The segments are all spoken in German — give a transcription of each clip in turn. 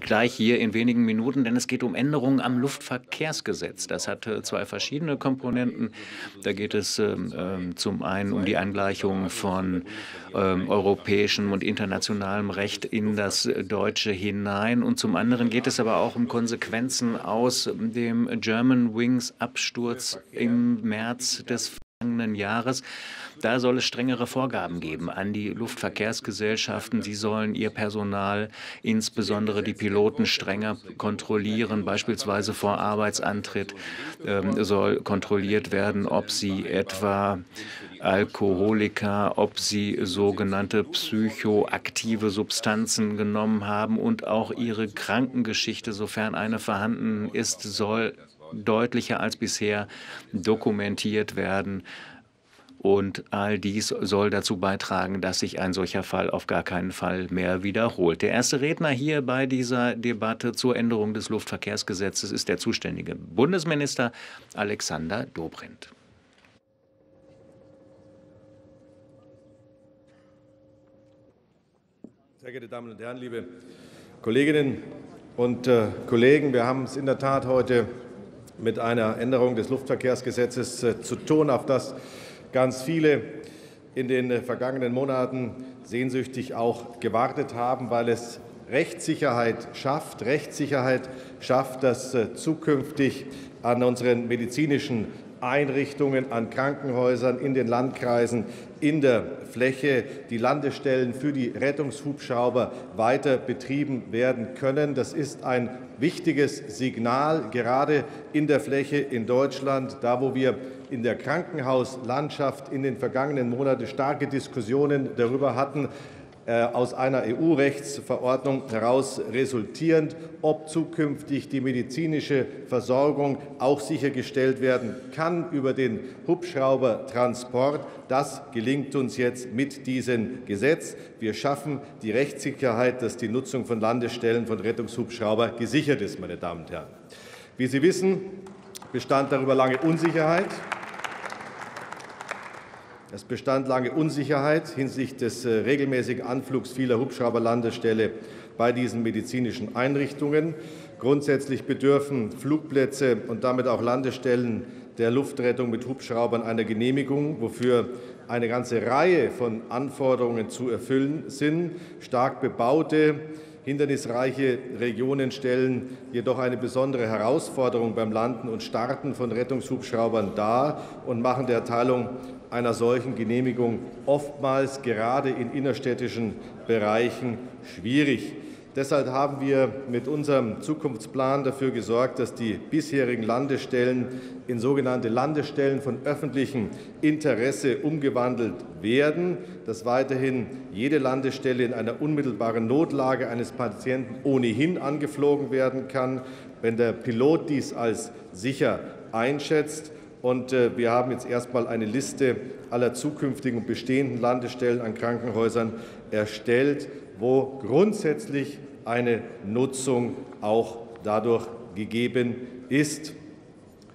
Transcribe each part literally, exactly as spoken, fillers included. Gleich hier in wenigen Minuten, denn es geht um Änderungen am Luftverkehrsgesetz. Das hat zwei verschiedene Komponenten. Da geht es ähm, zum einen um die Angleichung von ähm, europäischem und internationalem Recht in das Deutsche hinein. Und zum anderen geht es aber auch um Konsequenzen aus dem Germanwings-Absturz im März des vergangenen Jahres. Da soll es strengere Vorgaben geben an die Luftverkehrsgesellschaften. Sie sollen ihr Personal, insbesondere die Piloten, strenger kontrollieren. Beispielsweise vor Arbeitsantritt ähm, soll kontrolliert werden, ob sie etwa Alkoholiker, ob sie sogenannte psychoaktive Substanzen genommen haben, und auch ihre Krankengeschichte, sofern eine vorhanden ist, soll deutlicher als bisher dokumentiert werden. Und all dies soll dazu beitragen, dass sich ein solcher Fall auf gar keinen Fall mehr wiederholt. Der erste Redner hier bei dieser Debatte zur Änderung des Luftverkehrsgesetzes ist der zuständige Bundesminister Alexander Dobrindt. Sehr geehrte Damen und Herren, liebe Kolleginnen und äh, Kollegen, wir haben es in der Tat heute mit einer Änderung des Luftverkehrsgesetzes äh, zu tun, auf das ganz viele in den vergangenen Monaten sehnsüchtig auch gewartet haben, weil es Rechtssicherheit schafft, Rechtssicherheit schafft, dass zukünftig an unseren medizinischen Einrichtungen, an Krankenhäusern, in den Landkreisen, in der Fläche die Landestellen für die Rettungshubschrauber weiter betrieben werden können. Das ist ein wichtiges Signal, gerade in der Fläche in Deutschland, da wo wir in der Krankenhauslandschaft in den vergangenen Monaten starke Diskussionen darüber hatten, aus einer E U-Rechtsverordnung heraus resultierend, ob zukünftig die medizinische Versorgung auch sichergestellt werden kann über den Hubschraubertransport. Das gelingt uns jetzt mit diesem Gesetz. Wir schaffen die Rechtssicherheit, dass die Nutzung von Landestellen von Rettungshubschraubern gesichert ist, meine Damen und Herren. Wie Sie wissen, bestand darüber lange Unsicherheit. Es bestand lange Unsicherheit hinsichtlich des regelmäßigen Anflugs vieler Hubschrauberlandestellen bei diesen medizinischen Einrichtungen. Grundsätzlich bedürfen Flugplätze und damit auch Landestellen der Luftrettung mit Hubschraubern einer Genehmigung, wofür eine ganze Reihe von Anforderungen zu erfüllen sind. Stark bebaute, hindernisreiche Regionen stellen jedoch eine besondere Herausforderung beim Landen und Starten von Rettungshubschraubern dar und machen der Erteilung einer solchen Genehmigung oftmals gerade in innerstädtischen Bereichen schwierig. Deshalb haben wir mit unserem Zukunftsplan dafür gesorgt, dass die bisherigen Landestellen in sogenannte Landestellen von öffentlichem Interesse umgewandelt werden, dass weiterhin jede Landestelle in einer unmittelbaren Notlage eines Patienten ohnehin angeflogen werden kann, wenn der Pilot dies als sicher einschätzt. Und wir haben jetzt erstmal eine Liste aller zukünftigen und bestehenden Landestellen an Krankenhäusern erstellt, wo grundsätzlich eine Nutzung auch dadurch gegeben ist.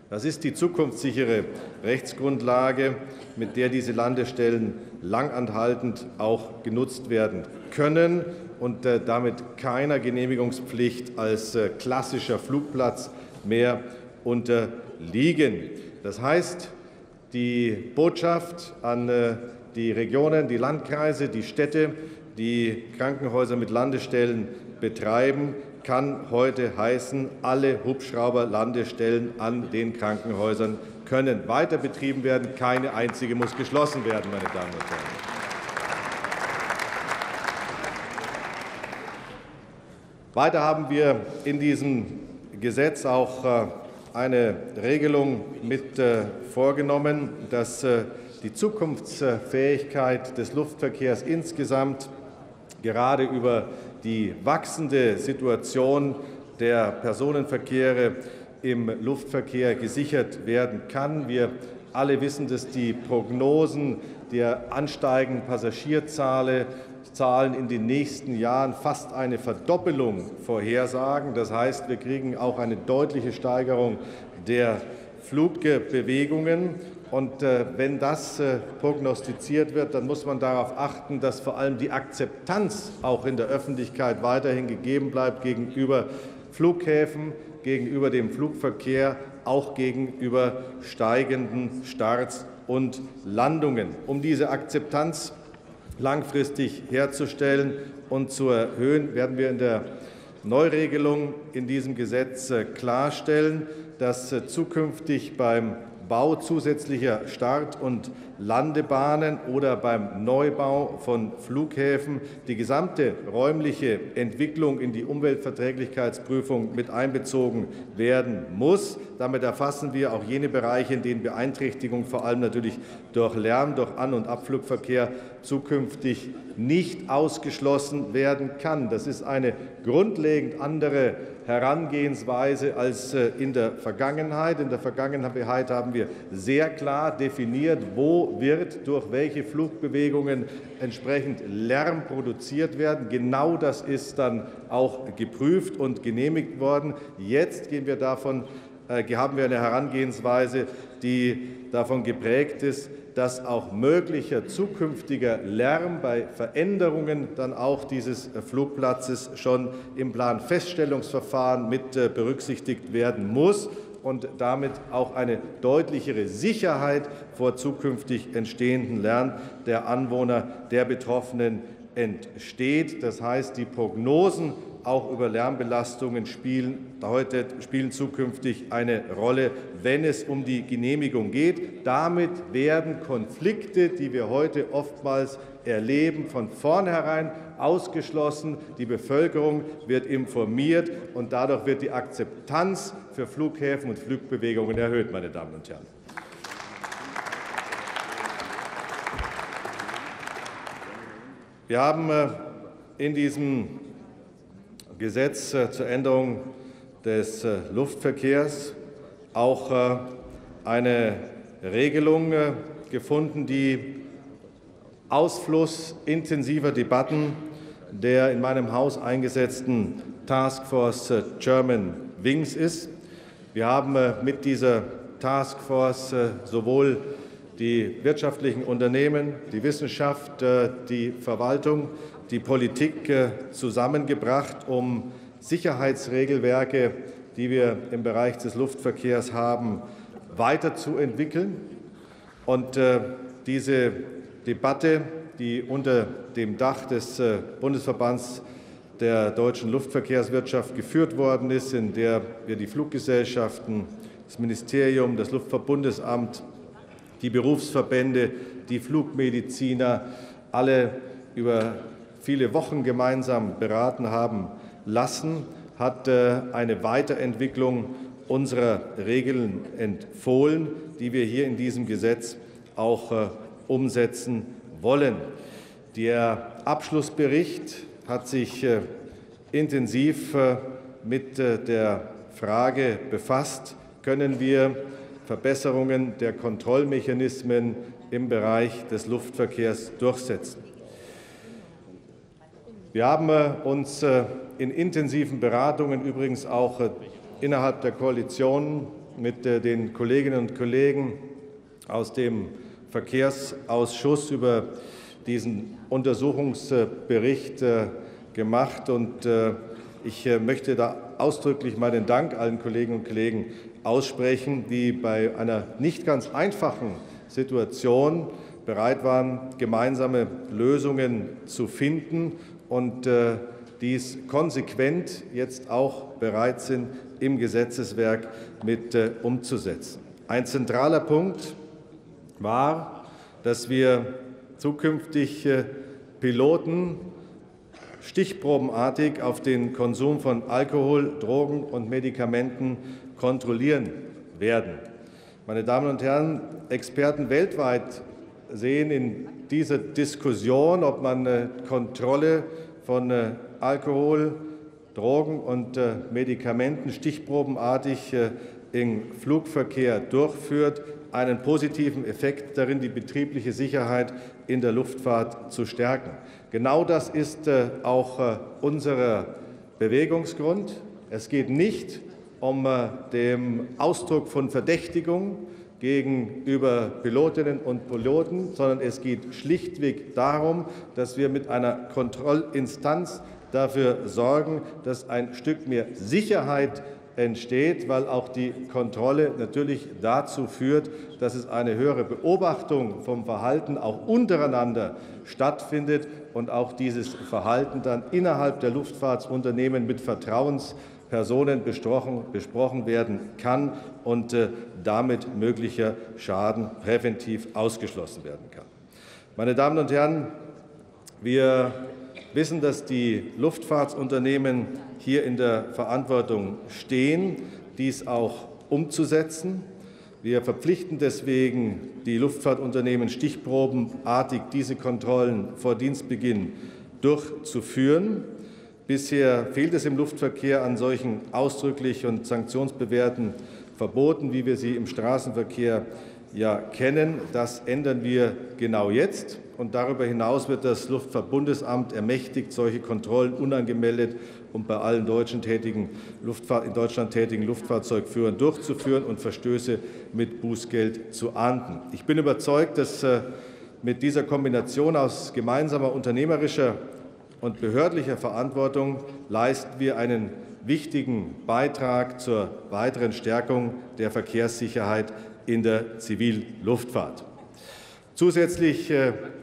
Das ist die zukunftssichere Rechtsgrundlage, mit der diese Landestellen langanhaltend auch genutzt werden können und damit keiner Genehmigungspflicht als klassischer Flugplatz mehr unterliegen. Das heißt, die Botschaft an die Regionen, die Landkreise, die Städte, die Krankenhäuser mit Landestellen betreiben, kann heute heißen, alle Hubschrauberlandestellen an den Krankenhäusern können weiter betrieben werden. Keine einzige muss geschlossen werden, meine Damen und Herren. Weiter haben wir in diesem Gesetz auch eine Regelung mit vorgenommen, dass die Zukunftsfähigkeit des Luftverkehrs insgesamt gerade über die wachsende Situation der Personenverkehre im Luftverkehr gesichert werden kann. Wir alle wissen, dass die Prognosen der ansteigenden Passagierzahlen in den nächsten Jahren fast eine Verdoppelung vorhersagen. Das heißt, wir kriegen auch eine deutliche Steigerung der Flugbewegungen. Und äh, wenn das äh, prognostiziert wird, dann muss man darauf achten, dass vor allem die Akzeptanz auch in der Öffentlichkeit weiterhin gegeben bleibt gegenüber Flughäfen, gegenüber dem Flugverkehr, auch gegenüber steigenden Starts und Landungen. Um diese Akzeptanz langfristig herzustellen und zu erhöhen, werden wir in der Neuregelung in diesem Gesetz klarstellen, dass zukünftig beim Bau zusätzlicher Start- und Landebahnen oder beim Neubau von Flughäfen die gesamte räumliche Entwicklung in die Umweltverträglichkeitsprüfung mit einbezogen werden muss. Damit erfassen wir auch jene Bereiche, in denen Beeinträchtigungen vor allem natürlich durch Lärm, durch An- und Abflugverkehr zukünftig nicht ausgeschlossen werden kann. Das ist eine grundlegend andere Herangehensweise als in der Vergangenheit. In der Vergangenheit haben wir sehr klar definiert, wo wird durch welche Flugbewegungen entsprechend Lärm produziert werden. Genau das ist dann auch geprüft und genehmigt worden. Jetzt gehen wir davon, haben wir eine Herangehensweise, die davon geprägt ist, dass auch möglicher zukünftiger Lärm bei Veränderungen dann auch dieses Flugplatzes schon im Planfeststellungsverfahren mit berücksichtigt werden muss und damit auch eine deutlichere Sicherheit vor zukünftig entstehenden Lärm der Anwohner, der Betroffenen entsteht. Das heißt, die Prognosen auch über Lärmbelastungen spielen, heute, spielen zukünftig eine Rolle, wenn es um die Genehmigung geht. Damit werden Konflikte, die wir heute oftmals erleben, von vornherein ausgeschlossen. Die Bevölkerung wird informiert, und dadurch wird die Akzeptanz für Flughäfen und Flugbewegungen erhöht, meine Damen und Herren. Wir haben in diesem Gesetz zur Änderung des Luftverkehrs auch eine Regelung gefunden, die Ausfluss intensiver Debatten der in meinem Haus eingesetzten Taskforce Germanwings ist. Wir haben mit dieser Taskforce sowohl die wirtschaftlichen Unternehmen, die Wissenschaft, die Verwaltung, die Politik zusammengebracht, um Sicherheitsregelwerke, die wir im Bereich des Luftverkehrs haben, weiterzuentwickeln. Und diese Debatte, die unter dem Dach des Bundesverbands der deutschen Luftverkehrswirtschaft geführt worden ist, in der wir die Fluggesellschaften, das Ministerium, das Luftfahrtbundesamt, die Berufsverbände, die Flugmediziner alle über viele Wochen gemeinsam beraten haben lassen, hat eine Weiterentwicklung unserer Regeln empfohlen, die wir hier in diesem Gesetz auch umsetzen wollen. Der Abschlussbericht hat sich intensiv mit der Frage befasst, können wir Verbesserungen der Kontrollmechanismen im Bereich des Luftverkehrs durchsetzen. Wir haben uns in intensiven Beratungen, übrigens auch innerhalb der Koalition, mit den Kolleginnen und Kollegen aus dem Verkehrsausschuss über diesen Untersuchungsbericht gemacht. Und ich möchte da ausdrücklich meinen Dank allen Kolleginnen und Kollegen aussprechen, die bei einer nicht ganz einfachen Situation bereit waren, gemeinsame Lösungen zu finden und äh, dies konsequent jetzt auch bereit sind, im Gesetzeswerk mit äh, umzusetzen. Ein zentraler Punkt war, dass wir zukünftig äh, Piloten stichprobenartig auf den Konsum von Alkohol, Drogen und Medikamenten kontrollieren werden. Meine Damen und Herren, Experten weltweit sehen in dieser Diskussion, ob man Kontrolle von Alkohol, Drogen und Medikamenten stichprobenartig im Flugverkehr durchführt, einen positiven Effekt darin, die betriebliche Sicherheit in der Luftfahrt zu stärken. Genau das ist auch unser Bewegungsgrund. Es geht nicht um den Ausdruck von Verdächtigung, gegenüber Pilotinnen und Piloten, sondern es geht schlichtweg darum, dass wir mit einer Kontrollinstanz dafür sorgen, dass ein Stück mehr Sicherheit entsteht, weil auch die Kontrolle natürlich dazu führt, dass es eine höhere Beobachtung vom Verhalten auch untereinander stattfindet und auch dieses Verhalten dann innerhalb der Luftfahrtunternehmen mit Vertrauenspersonen besprochen werden kann und damit möglicher Schaden präventiv ausgeschlossen werden kann. Meine Damen und Herren, wir Wir wissen, dass die Luftfahrtunternehmen hier in der Verantwortung stehen, dies auch umzusetzen. Wir verpflichten deswegen die Luftfahrtunternehmen stichprobenartig, diese Kontrollen vor Dienstbeginn durchzuführen. Bisher fehlt es im Luftverkehr an solchen ausdrücklich und sanktionsbewährten Verboten, wie wir sie im Straßenverkehr ja kennen. Das ändern wir genau jetzt. Und darüber hinaus wird das Luftfahrtbundesamt ermächtigt, solche Kontrollen unangemeldet und bei allen deutschen tätigen Luftfahr- in Deutschland tätigen Luftfahrzeugführern durchzuführen und Verstöße mit Bußgeld zu ahnden. Ich bin überzeugt, dass mit dieser Kombination aus gemeinsamer unternehmerischer und behördlicher Verantwortung leisten wir einen wichtigen Beitrag zur weiteren Stärkung der Verkehrssicherheit in der Zivilluftfahrt. Zusätzlich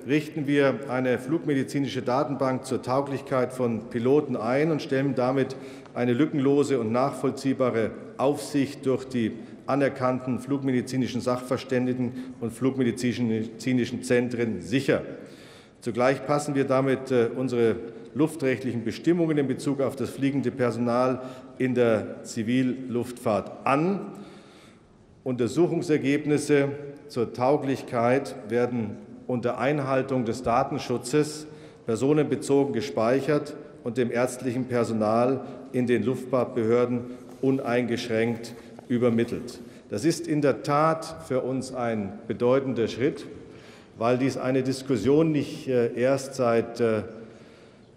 richten wir eine flugmedizinische Datenbank zur Tauglichkeit von Piloten ein und stellen damit eine lückenlose und nachvollziehbare Aufsicht durch die anerkannten flugmedizinischen Sachverständigen und flugmedizinischen Zentren sicher. Zugleich passen wir damit unsere luftrechtlichen Bestimmungen in Bezug auf das fliegende Personal in der Zivilluftfahrt an. Untersuchungsergebnisse zur Tauglichkeit werden unter Einhaltung des Datenschutzes personenbezogen gespeichert und dem ärztlichen Personal in den Luftfahrtbehörden uneingeschränkt übermittelt. Das ist in der Tat für uns ein bedeutender Schritt, weil dies eine Diskussion nicht erst seit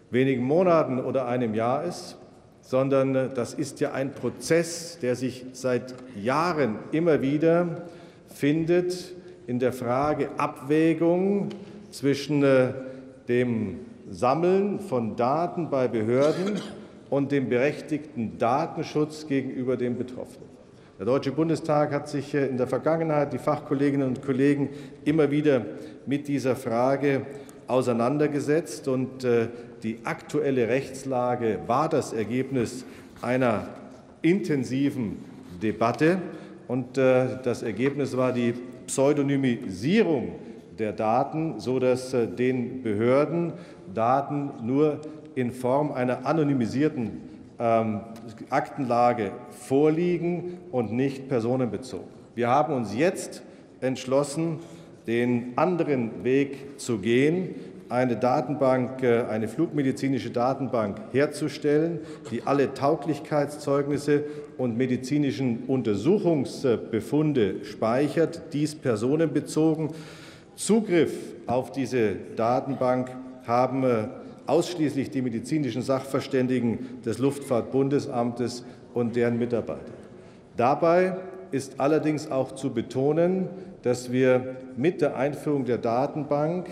wenigen Monaten oder einem Jahr ist, sondern das ist ja ein Prozess, der sich seit Jahren immer wieder findet in der Frage Abwägung zwischen dem Sammeln von Daten bei Behörden und dem berechtigten Datenschutz gegenüber dem Betroffenen. Der Deutsche Bundestag hat sich in der Vergangenheit, die Fachkolleginnen und Kollegen, immer wieder mit dieser Frage auseinandergesetzt, und die aktuelle Rechtslage war das Ergebnis einer intensiven Debatte, und das Ergebnis war die Pseudonymisierung der Daten, sodass den Behörden Daten nur in Form einer anonymisierten Aktenlage vorliegen und nicht personenbezogen. Wir haben uns jetzt entschlossen, den anderen Weg zu gehen, eine Datenbank, eine flugmedizinische Datenbank herzustellen, die alle Tauglichkeitszeugnisse und medizinischen Untersuchungsbefunde speichert, dies personenbezogen. Zugriff auf diese Datenbank haben ausschließlich die medizinischen Sachverständigen des Luftfahrtbundesamtes und deren Mitarbeiter. Dabei ist allerdings auch zu betonen, dass wir mit der Einführung der Datenbank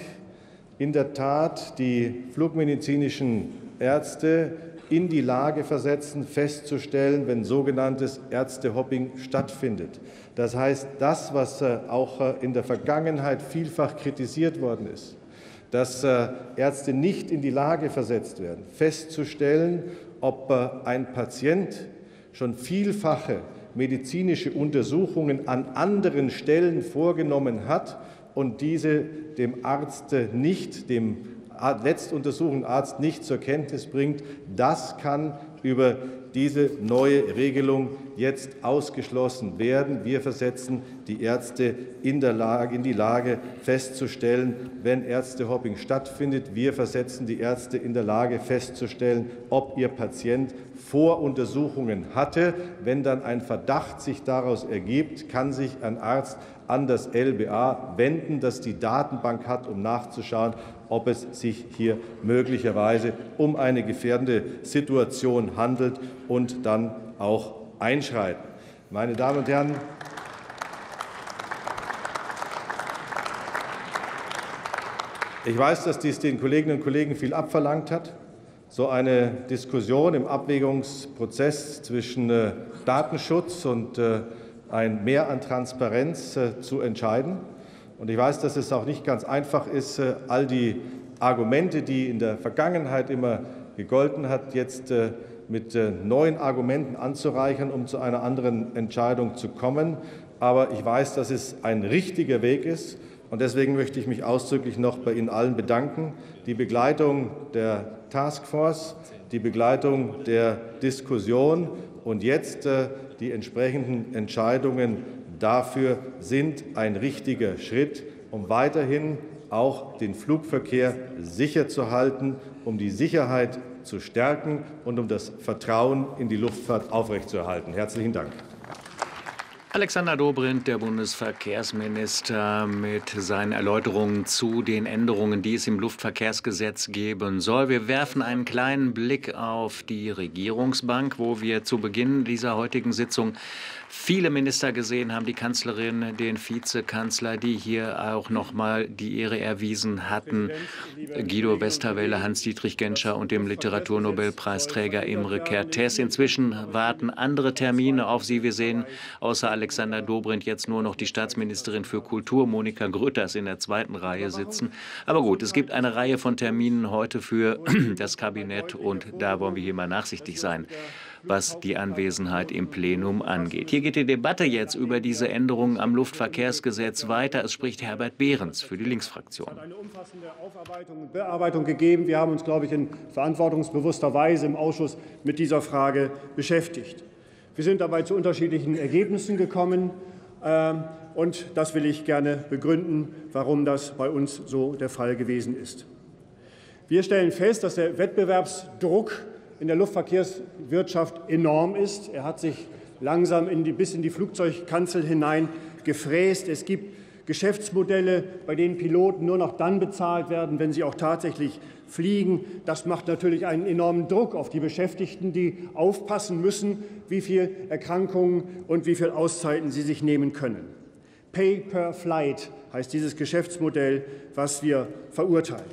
in der Tat die flugmedizinischen Ärzte in die Lage versetzen, festzustellen, wenn sogenanntes Ärztehopping stattfindet. Das heißt, das, was auch in der Vergangenheit vielfach kritisiert worden ist, dass Ärzte nicht in die Lage versetzt werden, festzustellen, ob ein Patient schon vielfache medizinische Untersuchungen an anderen Stellen vorgenommen hat und diese dem Arzt nicht, dem letztuntersuchten Arzt nicht zur Kenntnis bringt, das kann über diese neue Regelung jetzt ausgeschlossen werden. Wir versetzen die Ärzte in der Lage, in die Lage festzustellen, wenn Ärztehopping stattfindet. Wir versetzen die Ärzte in der Lage festzustellen, ob ihr Patient Voruntersuchungen hatte. Wenn dann ein Verdacht sich daraus ergibt, kann sich ein Arzt an das L B A wenden, das die Datenbank hat, um nachzuschauen, ob es sich hier möglicherweise um eine gefährdende Situation handelt, und dann auch einschreiten. Meine Damen und Herren, Ich weiß, dass dies den Kolleginnen und Kollegen viel abverlangt hat, so eine Diskussion im Abwägungsprozess zwischen Datenschutz und ein Mehr an Transparenz zu entscheiden. Und ich weiß, dass es auch nicht ganz einfach ist, all die Argumente, die in der Vergangenheit immer gegolten hat, jetzt mit neuen Argumenten anzureichern, um zu einer anderen Entscheidung zu kommen. Aber ich weiß, dass es ein richtiger Weg ist. Und deswegen möchte ich mich ausdrücklich noch bei Ihnen allen bedanken. Die Begleitung der Taskforce, die Begleitung der Diskussion und jetzt die entsprechenden Entscheidungen dafür sind ein richtiger Schritt, um weiterhin auch den Flugverkehr sicher zu halten, um die Sicherheit zu stärken und um das Vertrauen in die Luftfahrt aufrechtzuerhalten. Herzlichen Dank. Alexander Dobrindt, der Bundesverkehrsminister, mit seinen Erläuterungen zu den Änderungen, die es im Luftverkehrsgesetz geben soll. Wir werfen einen kleinen Blick auf die Regierungsbank, wo wir zu Beginn dieser heutigen Sitzung viele Minister gesehen haben, die Kanzlerin, den Vizekanzler, die hier auch noch mal die Ehre erwiesen hatten, Guido Westerwelle, Hans-Dietrich Genscher und dem Literaturnobelpreisträger Imre Kertész. Inzwischen warten andere Termine auf sie. Wir sehen außer Alexander Dobrindt jetzt nur noch die Staatsministerin für Kultur, Monika Grütters, in der zweiten Reihe sitzen. Aber gut, es gibt eine Reihe von Terminen heute für das Kabinett und da wollen wir hier mal nachsichtig sein, was die Anwesenheit im Plenum angeht. Hier geht die Debatte jetzt über diese Änderungen am Luftverkehrsgesetz weiter. Es spricht Herbert Behrens für die Linksfraktion. Es hat eine umfassende Aufarbeitung und Bearbeitung gegeben. Wir haben uns, glaube ich, in verantwortungsbewusster Weise im Ausschuss mit dieser Frage beschäftigt. Wir sind dabei zu unterschiedlichen Ergebnissen gekommen. Und das will ich gerne begründen, warum das bei uns so der Fall gewesen ist. Wir stellen fest, dass der Wettbewerbsdruck in der Luftverkehrswirtschaft enorm ist. Er hat sich langsam in die, bis in die Flugzeugkanzel hinein gefräst. Es gibt Geschäftsmodelle, bei denen Piloten nur noch dann bezahlt werden, wenn sie auch tatsächlich fliegen. Das macht natürlich einen enormen Druck auf die Beschäftigten, die aufpassen müssen, wie viel Erkrankungen und wie viel Auszeiten sie sich nehmen können. Pay per Flight heißt dieses Geschäftsmodell, was wir verurteilen.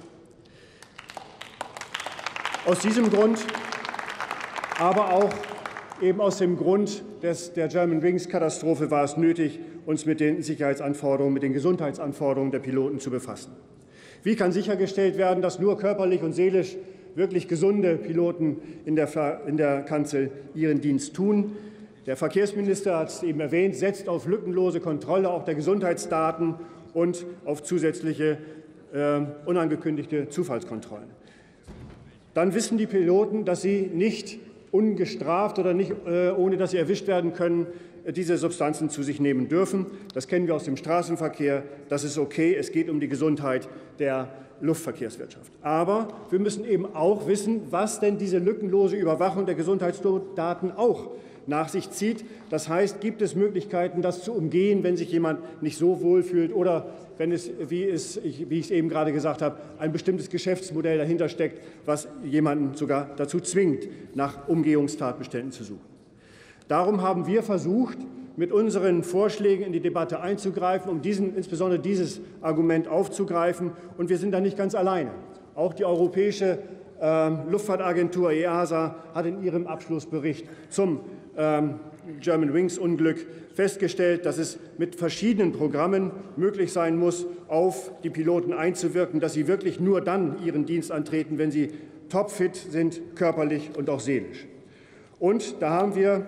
Aus diesem Grund, aber auch eben aus dem Grund des, der Germanwings-Katastrophe war es nötig, uns mit den Sicherheitsanforderungen, mit den Gesundheitsanforderungen der Piloten zu befassen. Wie kann sichergestellt werden, dass nur körperlich und seelisch wirklich gesunde Piloten in der, in der Kanzel ihren Dienst tun? Der Verkehrsminister hat es eben erwähnt, setzt auf lückenlose Kontrolle auch der Gesundheitsdaten und auf zusätzliche äh, unangekündigte Zufallskontrollen. Dann wissen die Piloten, dass sie nicht ungestraft oder nicht, ohne dass sie erwischt werden können, diese Substanzen zu sich nehmen dürfen. Das kennen wir aus dem Straßenverkehr. Das ist okay. Es geht um die Gesundheit der Luftverkehrswirtschaft. Aber wir müssen eben auch wissen, was denn diese lückenlose Überwachung der Gesundheitsdaten auch nach sich zieht. Das heißt, gibt es Möglichkeiten, das zu umgehen, wenn sich jemand nicht so wohlfühlt oder wenn es, wie es, ich, wie ich es eben gerade gesagt habe, ein bestimmtes Geschäftsmodell dahinter steckt, was jemanden sogar dazu zwingt, nach Umgehungstatbeständen zu suchen. Darum haben wir versucht, mit unseren Vorschlägen in die Debatte einzugreifen, um diesen, insbesondere dieses Argument aufzugreifen. Und wir sind da nicht ganz alleine. Auch die Europäische äh, Luftfahrtagentur E A S A hat in ihrem Abschlussbericht zum Germanwings-Unglück festgestellt, dass es mit verschiedenen Programmen möglich sein muss, auf die Piloten einzuwirken, dass sie wirklich nur dann ihren Dienst antreten, wenn sie topfit sind, körperlich und auch seelisch. Und da haben wir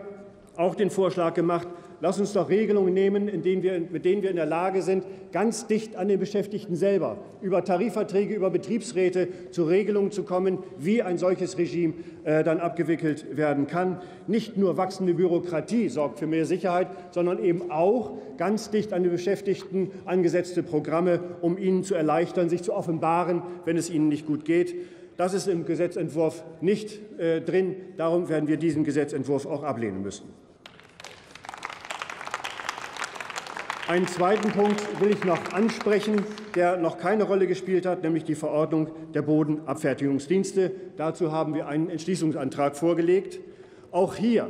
auch den Vorschlag gemacht, lass uns doch Regelungen nehmen, in denen wir, mit denen wir in der Lage sind, ganz dicht an den Beschäftigten selber über Tarifverträge, über Betriebsräte zu Regelungen zu kommen, wie ein solches Regime äh, dann abgewickelt werden kann. Nicht nur wachsende Bürokratie sorgt für mehr Sicherheit, sondern eben auch ganz dicht an den Beschäftigten angesetzte Programme, um ihnen zu erleichtern, sich zu offenbaren, wenn es ihnen nicht gut geht. Das ist im Gesetzentwurf nicht äh, drin. Darum werden wir diesen Gesetzentwurf auch ablehnen müssen. Einen zweiten Punkt will ich noch ansprechen, der noch keine Rolle gespielt hat, nämlich die Verordnung der Bodenabfertigungsdienste. Dazu haben wir einen Entschließungsantrag vorgelegt. Auch hier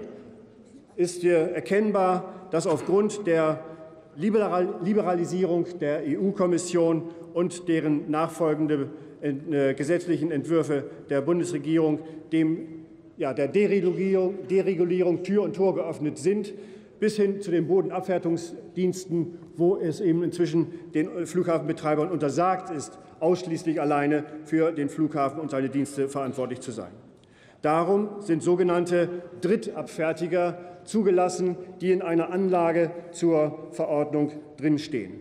ist erkennbar, dass aufgrund der Liberalisierung der E U-Kommission und deren nachfolgende gesetzlichen Entwürfe der Bundesregierung dem, ja, der Deregulierung, Deregulierung Tür und Tor geöffnet sind, bis hin zu den Bodenabfertigungsdiensten, wo es eben inzwischen den Flughafenbetreibern untersagt ist, ausschließlich alleine für den Flughafen und seine Dienste verantwortlich zu sein. Darum sind sogenannte Drittabfertiger zugelassen, die in einer Anlage zur Verordnung drinstehen.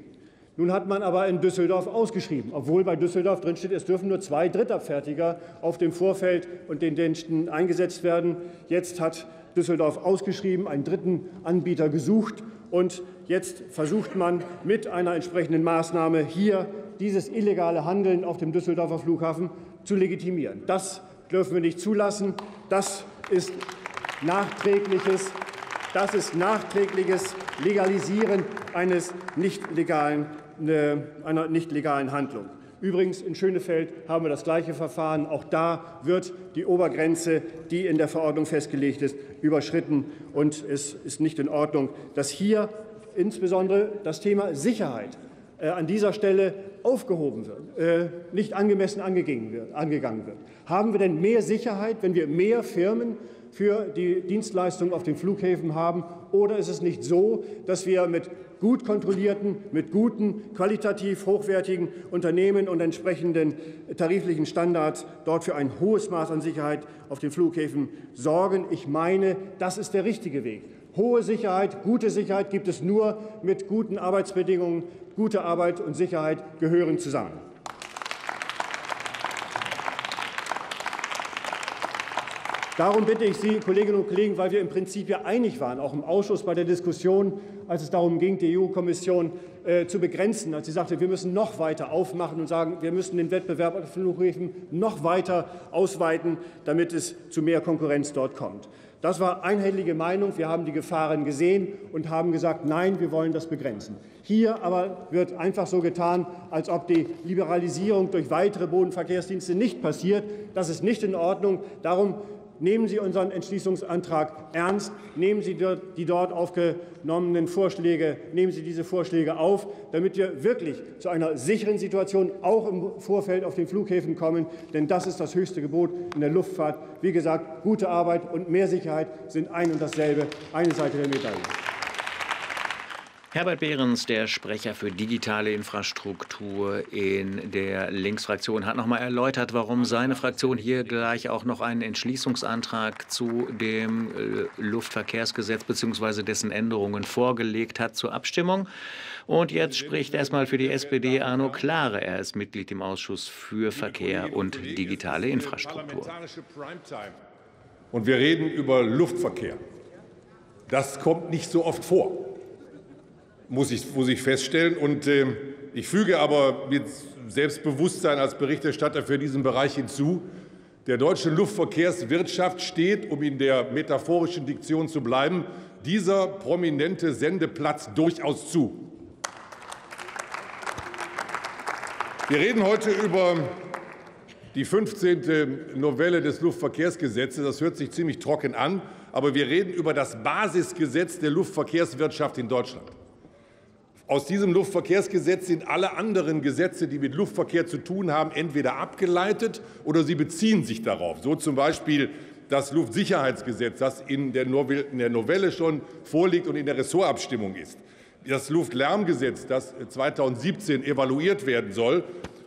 Nun hat man aber in Düsseldorf ausgeschrieben, obwohl bei Düsseldorf drinsteht, es dürfen nur zwei Drittabfertiger auf dem Vorfeld und den Diensten eingesetzt werden. Jetzt hat Düsseldorf ausgeschrieben, einen dritten Anbieter gesucht, und jetzt versucht man mit einer entsprechenden Maßnahme hier dieses illegale Handeln auf dem Düsseldorfer Flughafen zu legitimieren. Das dürfen wir nicht zulassen. Das ist nachträgliches, das ist nachträgliches Legalisieren eines nicht legalen einer nicht legalen Handlung. Übrigens, in Schönefeld haben wir das gleiche Verfahren. Auch da wird die Obergrenze, die in der Verordnung festgelegt ist, überschritten. Und es ist nicht in Ordnung, dass hier insbesondere das Thema Sicherheit an dieser Stelle aufgehoben wird, nicht angemessen angegangen wird. Haben wir denn mehr Sicherheit, wenn wir mehr Firmen für die Dienstleistungen auf den Flughäfen haben? Oder ist es nicht so, dass wir mit gut kontrollierten, mit guten, qualitativ hochwertigen Unternehmen und entsprechenden tariflichen Standards dort für ein hohes Maß an Sicherheit auf den Flughäfen sorgen? Ich meine, das ist der richtige Weg. Hohe Sicherheit, gute Sicherheit gibt es nur mit guten Arbeitsbedingungen. Gute Arbeit und Sicherheit gehören zusammen. Darum bitte ich Sie, Kolleginnen und Kollegen, weil wir im Prinzip ja einig waren, auch im Ausschuss bei der Diskussion, als es darum ging, die E U-Kommission äh, zu begrenzen, als sie sagte, wir müssen noch weiter aufmachen und sagen, wir müssen den Wettbewerb auf den Flughäfen noch weiter ausweiten, damit es zu mehr Konkurrenz dort kommt. Das war einhellige Meinung. Wir haben die Gefahren gesehen und haben gesagt, nein, wir wollen das begrenzen. Hier aber wird einfach so getan, als ob die Liberalisierung durch weitere Bodenverkehrsdienste nicht passiert. Das ist nicht in Ordnung. Darum nehmen Sie unseren Entschließungsantrag ernst. Nehmen Sie die dort aufgenommenen Vorschläge, nehmen Sie diese Vorschläge auf, damit wir wirklich zu einer sicheren Situation auch im Vorfeld auf den Flughäfen kommen. Denn das ist das höchste Gebot in der Luftfahrt. Wie gesagt, gute Arbeit und mehr Sicherheit sind ein und dasselbe, eine Seite der Medaille. Herbert Behrens, der Sprecher für digitale Infrastruktur in der Linksfraktion, hat noch mal erläutert, warum seine Fraktion hier gleich auch noch einen Entschließungsantrag zu dem Luftverkehrsgesetz bzw. dessen Änderungen vorgelegt hat zur Abstimmung. Und jetzt spricht erstmal für die S P D Arno Klare. Er ist Mitglied im Ausschuss für Verkehr und digitale Infrastruktur. Und wir reden über Luftverkehr. Das kommt nicht so oft vor. Muss ich, muss ich feststellen. Und äh, ich füge aber mit Selbstbewusstsein als Berichterstatter für diesen Bereich hinzu, der deutschen Luftverkehrswirtschaft steht, um in der metaphorischen Diktion zu bleiben, dieser prominente Sendeplatz durchaus zu. Wir reden heute über die fünfzehnte Novelle des Luftverkehrsgesetzes. Das hört sich ziemlich trocken an, aber wir reden über das Basisgesetz der Luftverkehrswirtschaft in Deutschland. Aus diesem Luftverkehrsgesetz sind alle anderen Gesetze, die mit Luftverkehr zu tun haben, entweder abgeleitet oder sie beziehen sich darauf. So zum Beispiel das Luftsicherheitsgesetz, das in der Novelle schon vorliegt und in der Ressortabstimmung ist. Das Luftlärmgesetz, das zweitausendsiebzehn evaluiert werden soll.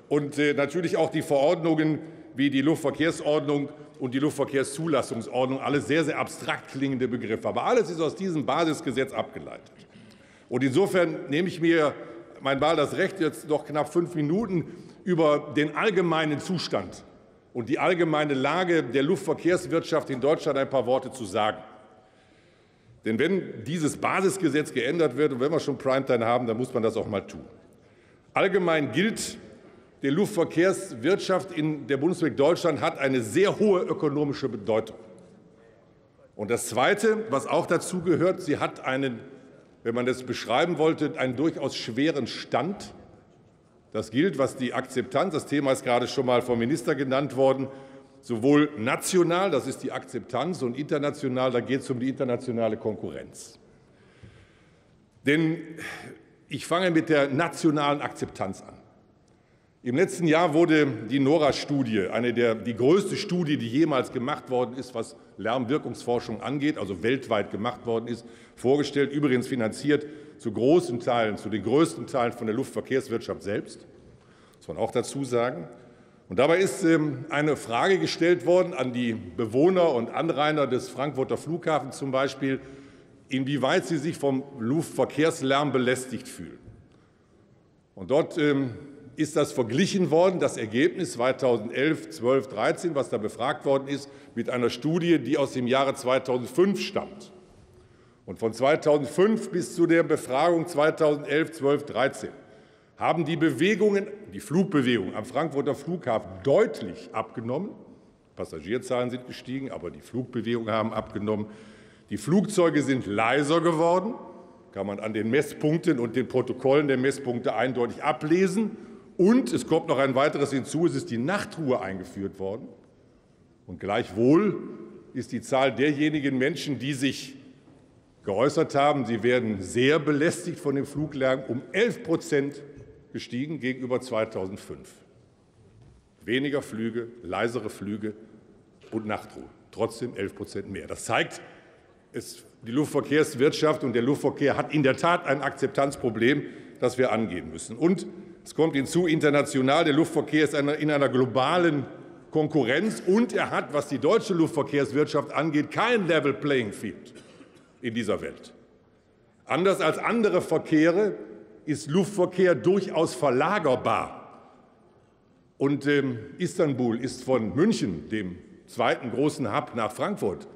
Und natürlich auch die Verordnungen wie die Luftverkehrsordnung und die Luftverkehrszulassungsordnung. Alles sehr, sehr abstrakt klingende Begriffe. Aber alles ist aus diesem Basisgesetz abgeleitet. Und insofern nehme ich mir mal das Recht, jetzt noch knapp fünf Minuten über den allgemeinen Zustand und die allgemeine Lage der Luftverkehrswirtschaft in Deutschland ein paar Worte zu sagen. Denn wenn dieses Basisgesetz geändert wird und wenn wir schon Primetime haben, dann muss man das auch mal tun. Allgemein gilt, die Luftverkehrswirtschaft in der Bundesrepublik Deutschland hat eine sehr hohe ökonomische Bedeutung. Und das Zweite, was auch dazu gehört, sie hat einen, wenn man das beschreiben wollte, einen durchaus schweren Stand. Das gilt, was die Akzeptanz, das Thema ist gerade schon mal vom Minister genannt worden, sowohl national, das ist die Akzeptanz, und international, da geht es um die internationale Konkurrenz. Denn Ich fange mit der nationalen Akzeptanz an. Im letzten Jahr wurde die NORAH-Studie, eine der, die größte Studie, die jemals gemacht worden ist, was Lärmwirkungsforschung angeht, also weltweit gemacht worden ist, vorgestellt, übrigens finanziert zu großen Teilen, zu den größten Teilen von der Luftverkehrswirtschaft selbst, muss man auch dazu sagen. Und dabei ist eine Frage gestellt worden an die Bewohner und Anrainer des Frankfurter Flughafens zum Beispiel, inwieweit sie sich vom Luftverkehrslärm belästigt fühlen. Und dort ist das verglichen worden, das Ergebnis zweitausendelf, zwölf, dreizehn, was da befragt worden ist, mit einer Studie, die aus dem Jahre zweitausendfünf stammt. Und von zweitausendfünf bis zu der Befragung zweitausendelf, zwölf, dreizehn haben die Bewegungen, die Flugbewegungen am Frankfurter Flughafen deutlich abgenommen. Passagierzahlen sind gestiegen, aber die Flugbewegungen haben abgenommen. Die Flugzeuge sind leiser geworden, kann man an den Messpunkten und den Protokollen der Messpunkte eindeutig ablesen. Und es kommt noch ein weiteres hinzu, es ist die Nachtruhe eingeführt worden. Und gleichwohl ist die Zahl derjenigen Menschen, die sich geäußert haben, sie werden sehr belästigt von dem Fluglärm, um elf Prozent gestiegen gegenüber zweitausendfünf. Weniger Flüge, leisere Flüge und Nachtruhe. Trotzdem elf Prozent mehr. Das zeigt, es, die Luftverkehrswirtschaft und der Luftverkehr hat in der Tat ein Akzeptanzproblem, das wir angehen müssen. Und es kommt hinzu, international, der Luftverkehr ist in einer globalen Konkurrenz und er hat, was die deutsche Luftverkehrswirtschaft angeht, kein Level Playing Field in dieser Welt. Anders als andere Verkehre ist Luftverkehr durchaus verlagerbar. Und ähm, Istanbul ist von München, dem zweiten großen Hub nach Frankfurt,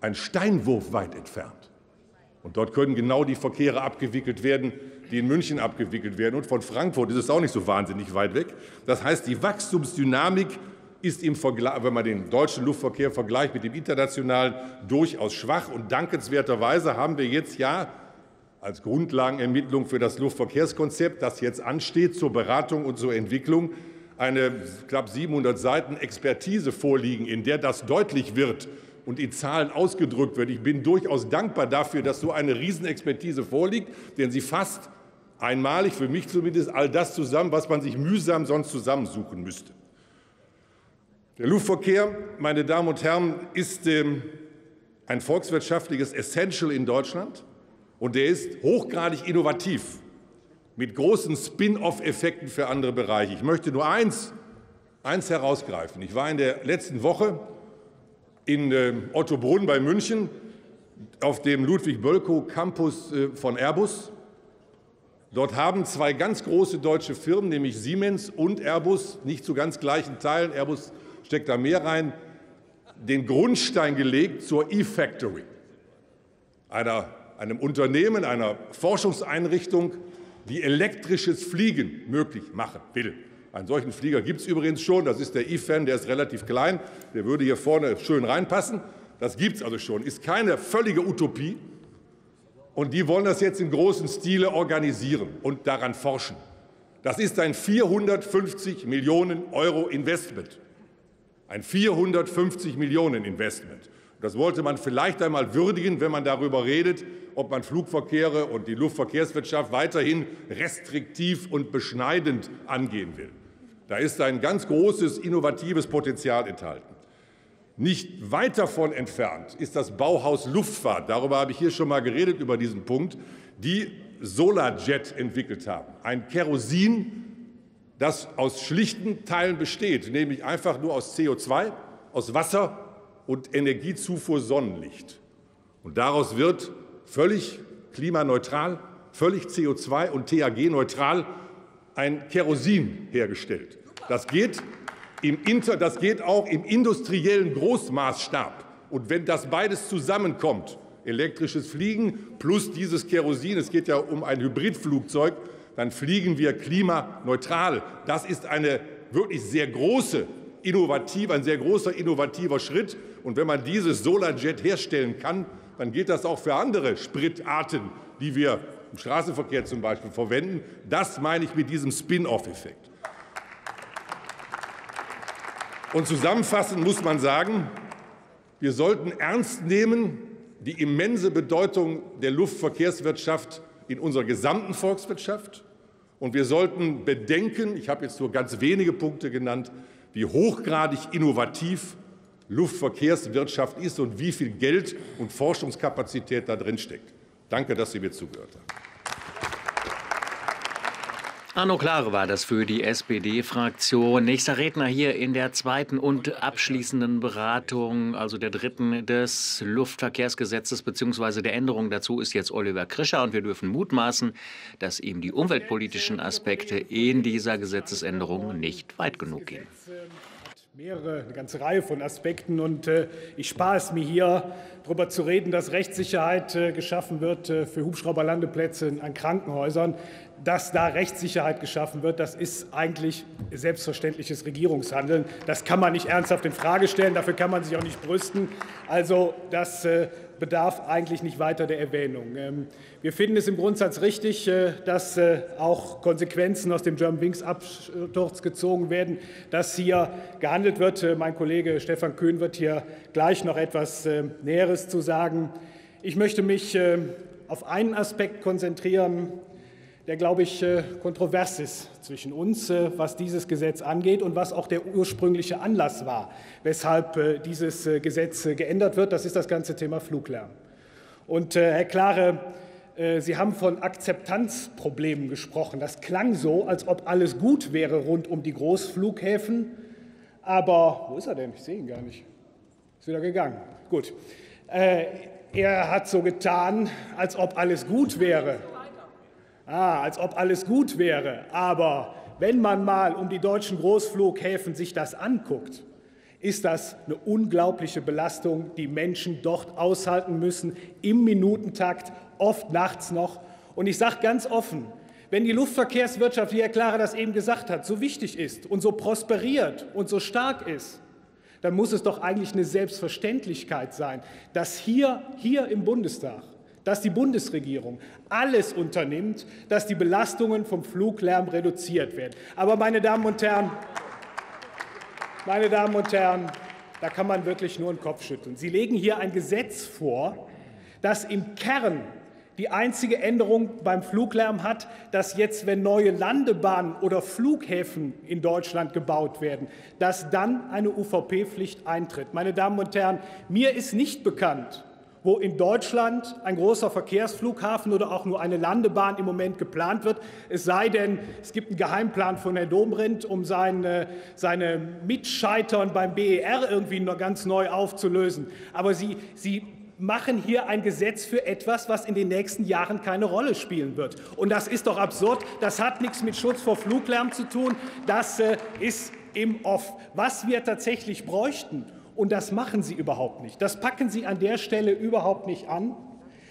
ein Steinwurf weit entfernt. Und dort können genau die Verkehre abgewickelt werden, die in München abgewickelt werden. Und von Frankfurt ist es auch nicht so wahnsinnig weit weg. Das heißt, die Wachstumsdynamik ist, im Vergleich, wenn man den deutschen Luftverkehr vergleicht mit dem internationalen, durchaus schwach. Und dankenswerterweise haben wir jetzt ja als Grundlagenermittlung für das Luftverkehrskonzept, das jetzt ansteht zur Beratung und zur Entwicklung, eine knapp siebenhundert Seiten Expertise vorliegen, in der das deutlich wird und in Zahlen ausgedrückt wird. Ich bin durchaus dankbar dafür, dass so eine Riesenexpertise vorliegt, denn sie fasst einmalig, für mich zumindest, all das zusammen, was man sich mühsam sonst zusammensuchen müsste. Der Luftverkehr, meine Damen und Herren, ist ein volkswirtschaftliches Essential in Deutschland und der ist hochgradig innovativ mit großen Spin-off-Effekten für andere Bereiche. Ich möchte nur eins, eins herausgreifen. Ich war in der letzten Woche in Ottobrunn bei München auf dem Ludwig-Bölkow-Campus von Airbus. Dort haben zwei ganz große deutsche Firmen, nämlich Siemens und Airbus, nicht zu ganz gleichen Teilen, Airbus steckt da mehr rein, den Grundstein gelegt zur E-Factory, einem Unternehmen, einer Forschungseinrichtung, die elektrisches Fliegen möglich machen will. Einen solchen Flieger gibt es übrigens schon, das ist der E-Fan, der ist relativ klein, der würde hier vorne schön reinpassen. Das gibt es also schon, ist keine völlige Utopie. Und die wollen das jetzt in großem Stile organisieren und daran forschen. Das ist ein vierhundertfünfzig Millionen Euro Investment. Ein vierhundertfünfzig Millionen Investment. Das wollte man vielleicht einmal würdigen, wenn man darüber redet, ob man Flugverkehre und die Luftverkehrswirtschaft weiterhin restriktiv und beschneidend angehen will. Da ist ein ganz großes innovatives Potenzial enthalten. Nicht weit davon entfernt ist das Bauhaus Luftfahrt, darüber habe ich hier schon mal geredet, über diesen Punkt, die Solarjet entwickelt haben. Ein Kerosin, das aus schlichten Teilen besteht, nämlich einfach nur aus C O zwei, aus Wasser und Energiezufuhr Sonnenlicht. Und daraus wird völlig klimaneutral, völlig C O zwei- und T H G-neutral ein Kerosin hergestellt. Das geht im Inter, das geht auch im industriellen Großmaßstab. Und wenn das beides zusammenkommt, elektrisches Fliegen plus dieses Kerosin, es geht ja um ein Hybridflugzeug, dann fliegen wir klimaneutral. Das ist eine wirklich sehr große Innovativ, ein sehr großer innovativer Schritt. Und wenn man dieses Solarjet herstellen kann, dann geht das auch für andere Spritarten, die wir im Straßenverkehr zum Beispiel verwenden. Das meine ich mit diesem Spin-off-Effekt. Und zusammenfassend muss man sagen, wir sollten ernst nehmen die immense Bedeutung der Luftverkehrswirtschaft in unserer gesamten Volkswirtschaft. Und wir sollten bedenken, ich habe jetzt nur ganz wenige Punkte genannt, wie hochgradig innovativ Luftverkehrswirtschaft ist und wie viel Geld und Forschungskapazität da drin steckt. Danke, dass Sie mir zugehört haben. Arno Klare war das für die S P D-Fraktion. Nächster Redner hier in der zweiten und abschließenden Beratung, also der dritten des Luftverkehrsgesetzes bzw. der Änderung dazu, ist jetzt Oliver Krischer. Und wir dürfen mutmaßen, dass ihm die umweltpolitischen Aspekte in dieser Gesetzesänderung nicht weit genug gehen. Mehrere, eine ganze Reihe von Aspekten, und äh, ich spare es mir hier, darüber zu reden, dass Rechtssicherheit äh, geschaffen wird äh, für Hubschrauberlandeplätze an Krankenhäusern. Dass da Rechtssicherheit geschaffen wird, das ist eigentlich selbstverständliches Regierungshandeln. Das kann man nicht ernsthaft in Frage stellen, dafür kann man sich auch nicht brüsten. Also das äh, bedarf eigentlich nicht weiter der Erwähnung. Ähm, wir finden es im Grundsatz richtig, äh, dass äh, auch Konsequenzen aus dem Germanwings-Absturz gezogen werden, dass hier gehandelt wird. Äh, mein Kollege Stephan Kühn wird hier gleich noch etwas äh, Näheres zu sagen. Ich möchte mich äh, auf einen Aspekt konzentrieren, der, glaube ich, kontrovers ist zwischen uns, was dieses Gesetz angeht und was auch der ursprüngliche Anlass war, weshalb dieses Gesetz geändert wird. Das ist das ganze Thema Fluglärm. Und Herr Klare, Sie haben von Akzeptanzproblemen gesprochen. Das klang so, als ob alles gut wäre rund um die Großflughäfen. Aber wo ist er denn? Ich sehe ihn gar nicht. Ist wieder gegangen. Gut. Er hat so getan, als ob alles gut wäre. Ah, als ob alles gut wäre. Aber wenn man mal um die deutschen Großflughäfen sich das anguckt, ist das eine unglaubliche Belastung, die Menschen dort aushalten müssen, im Minutentakt, oft nachts noch. Und ich sage ganz offen, wenn die Luftverkehrswirtschaft, wie Herr Klare das eben gesagt hat, so wichtig ist und so prosperiert und so stark ist, dann muss es doch eigentlich eine Selbstverständlichkeit sein, dass hier, hier im Bundestag, dass die Bundesregierung alles unternimmt, dass die Belastungen vom Fluglärm reduziert werden. Aber, meine Damen und Herren, meine Damen und Herren, da kann man wirklich nur den Kopf schütteln. Sie legen hier ein Gesetz vor, das im Kern die einzige Änderung beim Fluglärm hat, dass jetzt, wenn neue Landebahnen oder Flughäfen in Deutschland gebaut werden, dass dann eine U V P-Pflicht eintritt. Meine Damen und Herren, mir ist nicht bekannt, wo in Deutschland ein großer Verkehrsflughafen oder auch nur eine Landebahn im Moment geplant wird. Es sei denn, es gibt einen Geheimplan von Herrn Dobrindt, um seine, seine Mitscheitern beim B E R irgendwie noch ganz neu aufzulösen. Aber Sie, Sie machen hier ein Gesetz für etwas, was in den nächsten Jahren keine Rolle spielen wird. Und das ist doch absurd. Das hat nichts mit Schutz vor Fluglärm zu tun. Das äh, ist im Off. Was wir tatsächlich bräuchten, und das machen Sie überhaupt nicht. Das packen Sie an der Stelle überhaupt nicht an.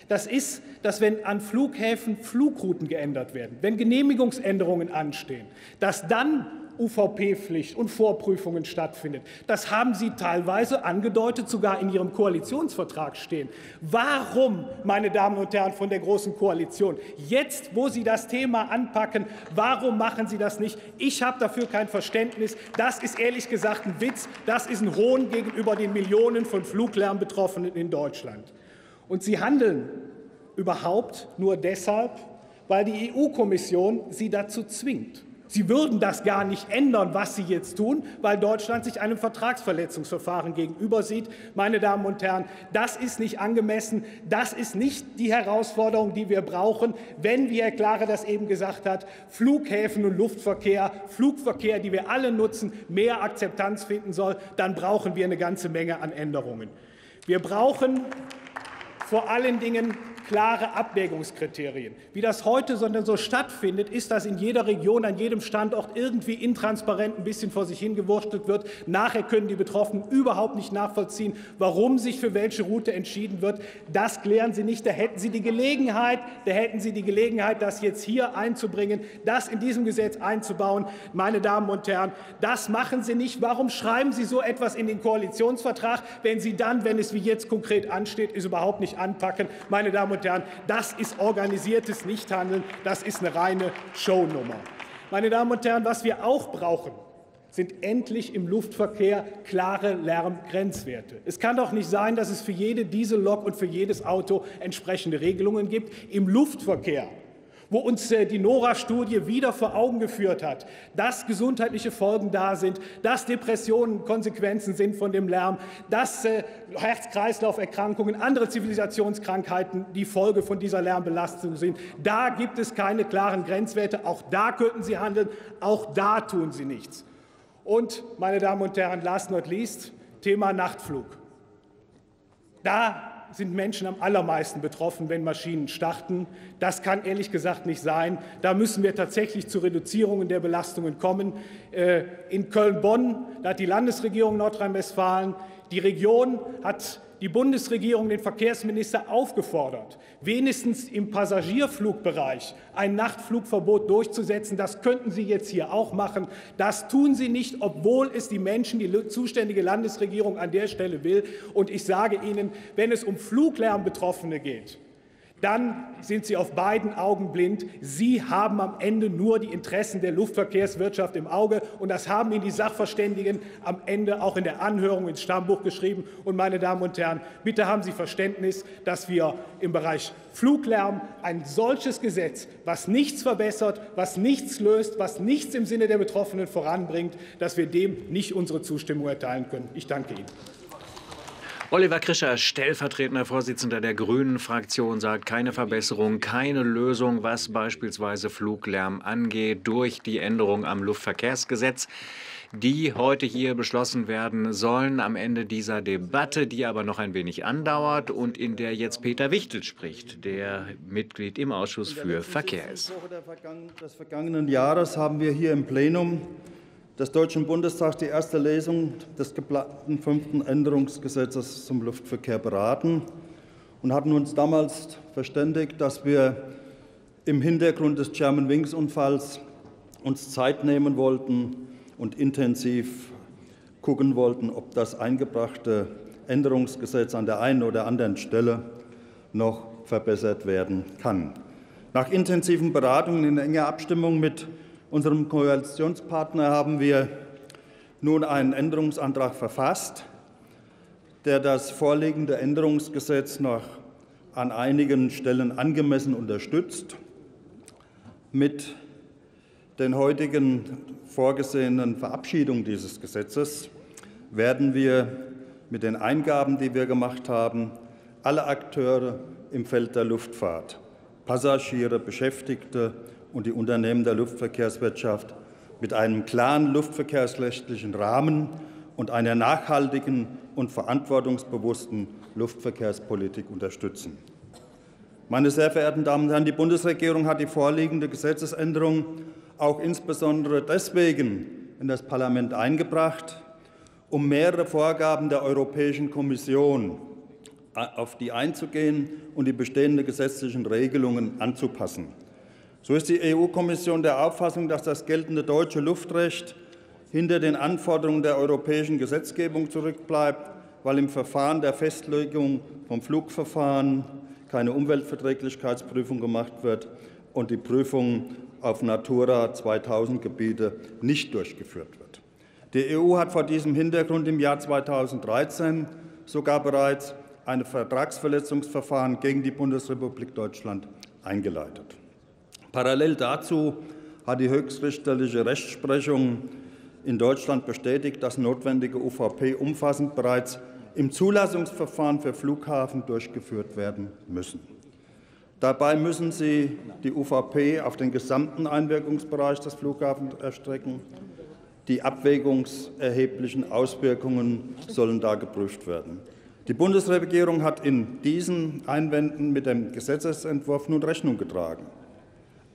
Das ist, dass wenn an Flughäfen Flugrouten geändert werden, wenn Genehmigungsänderungen anstehen, dass dann U V P-Pflicht und Vorprüfungen stattfindet. Das haben Sie teilweise angedeutet, sogar in Ihrem Koalitionsvertrag stehen. Warum, meine Damen und Herren von der Großen Koalition, jetzt, wo Sie das Thema anpacken, warum machen Sie das nicht? Ich habe dafür kein Verständnis. Das ist ehrlich gesagt ein Witz. Das ist ein Hohn gegenüber den Millionen von Fluglärmbetroffenen in Deutschland. Und Sie handeln überhaupt nur deshalb, weil die E U-Kommission Sie dazu zwingt. Sie würden das gar nicht ändern, was Sie jetzt tun, weil Deutschland sich einem Vertragsverletzungsverfahren gegenüber sieht. Meine Damen und Herren, das ist nicht angemessen. Das ist nicht die Herausforderung, die wir brauchen, wenn, wie Herr Klare das eben gesagt hat, Flughäfen und Luftverkehr, Flugverkehr, die wir alle nutzen, mehr Akzeptanz finden soll. Dann brauchen wir eine ganze Menge an Änderungen. Wir brauchen vor allen Dingen klare Abwägungskriterien. Wie das heute so stattfindet, ist, dass in jeder Region, an jedem Standort irgendwie intransparent ein bisschen vor sich hingewurschtelt wird. Nachher können die Betroffenen überhaupt nicht nachvollziehen, warum sich für welche Route entschieden wird. Das klären Sie nicht. Da hätten Sie die Gelegenheit, da hätten Sie die Gelegenheit, das jetzt hier einzubringen, das in diesem Gesetz einzubauen. Meine Damen und Herren, das machen Sie nicht. Warum schreiben Sie so etwas in den Koalitionsvertrag, wenn Sie dann, wenn es wie jetzt konkret ansteht, es überhaupt nicht anpacken? Meine Damen und Herren, das ist organisiertes Nichthandeln, das ist eine reine Shownummer. Meine Damen und Herren, was wir auch brauchen, sind endlich im Luftverkehr klare Lärmgrenzwerte. Es kann doch nicht sein, dass es für jede Diesellok und für jedes Auto entsprechende Regelungen gibt. Im Luftverkehr wo uns die NORAH-Studie wieder vor Augen geführt hat, dass gesundheitliche Folgen da sind, dass Depressionen Konsequenzen sind von dem Lärm, dass Herz-Kreislauf-Erkrankungen, andere Zivilisationskrankheiten die Folge von dieser Lärmbelastung sind. Da gibt es keine klaren Grenzwerte. Auch da könnten Sie handeln, auch da tun Sie nichts. Und, meine Damen und Herren, last not least, Thema Nachtflug. Da sind Menschen am allermeisten betroffen, wenn Maschinen starten. Das kann ehrlich gesagt nicht sein. Da müssen wir tatsächlich zu Reduzierungen der Belastungen kommen. In Köln-Bonn, da hat die Landesregierung Nordrhein-Westfalen, die Region hat die Bundesregierung, den Verkehrsminister aufgefordert, wenigstens im Passagierflugbereich ein Nachtflugverbot durchzusetzen. Das könnten Sie jetzt hier auch machen. Das tun Sie nicht, obwohl es die Menschen, die zuständige Landesregierung an der Stelle will. Und ich sage Ihnen, wenn es um Fluglärmbetroffene geht, dann sind Sie auf beiden Augen blind. Sie haben am Ende nur die Interessen der Luftverkehrswirtschaft im Auge. Und das haben Ihnen die Sachverständigen am Ende auch in der Anhörung ins Stammbuch geschrieben. Und, meine Damen und Herren, bitte haben Sie Verständnis, dass wir im Bereich Fluglärm ein solches Gesetz, was nichts verbessert, was nichts löst, was nichts im Sinne der Betroffenen voranbringt, dass wir dem nicht unsere Zustimmung erteilen können. Ich danke Ihnen. Oliver Krischer, stellvertretender Vorsitzender der Grünen-Fraktion, sagt, keine Verbesserung, keine Lösung, was beispielsweise Fluglärm angeht, durch die Änderung am Luftverkehrsgesetz, die heute hier beschlossen werden sollen am Ende dieser Debatte, die aber noch ein wenig andauert und in der jetzt Peter Wichtel spricht, der Mitglied im Ausschuss für Verkehr ist. Des vergangenen Jahres haben wir hier im Plenum des Deutschen Bundestags die erste Lesung des geplanten fünften Änderungsgesetzes zum Luftverkehr beraten und hatten uns damals verständigt, dass wir im Hintergrund des Germanwings-Unfalls uns Zeit nehmen wollten und intensiv gucken wollten, ob das eingebrachte Änderungsgesetz an der einen oder anderen Stelle noch verbessert werden kann. Nach intensiven Beratungen in enger Abstimmung mit unserem Koalitionspartner haben wir nun einen Änderungsantrag verfasst, der das vorliegende Änderungsgesetz noch an einigen Stellen angemessen unterstützt. Mit den heutigen vorgesehenen Verabschiedungen dieses Gesetzes werden wir mit den Eingaben, die wir gemacht haben, alle Akteure im Feld der Luftfahrt, Passagiere, Beschäftigte und die Unternehmen der Luftverkehrswirtschaft mit einem klaren luftverkehrsrechtlichen Rahmen und einer nachhaltigen und verantwortungsbewussten Luftverkehrspolitik unterstützen. Meine sehr verehrten Damen und Herren, die Bundesregierung hat die vorliegende Gesetzesänderung auch insbesondere deswegen in das Parlament eingebracht, um mehrere Vorgaben der Europäischen Kommission auf die einzugehen und die bestehenden gesetzlichen Regelungen anzupassen. So ist die E U-Kommission der Auffassung, dass das geltende deutsche Luftrecht hinter den Anforderungen der europäischen Gesetzgebung zurückbleibt, weil im Verfahren der Festlegung vom Flugverfahren keine Umweltverträglichkeitsprüfung gemacht wird und die Prüfung auf Natura zweitausend-Gebiete nicht durchgeführt wird. Die E U hat vor diesem Hintergrund im Jahr zweitausenddreizehn sogar bereits ein Vertragsverletzungsverfahren gegen die Bundesrepublik Deutschland eingeleitet. Parallel dazu hat die höchstrichterliche Rechtsprechung in Deutschland bestätigt, dass notwendige U V P umfassend bereits im Zulassungsverfahren für Flughafen durchgeführt werden müssen. Dabei müssen sie die U V P auf den gesamten Einwirkungsbereich des Flughafens erstrecken. Die abwägungserheblichen Auswirkungen sollen da geprüft werden. Die Bundesregierung hat in diesen Einwänden mit dem Gesetzesentwurf nun Rechnung getragen.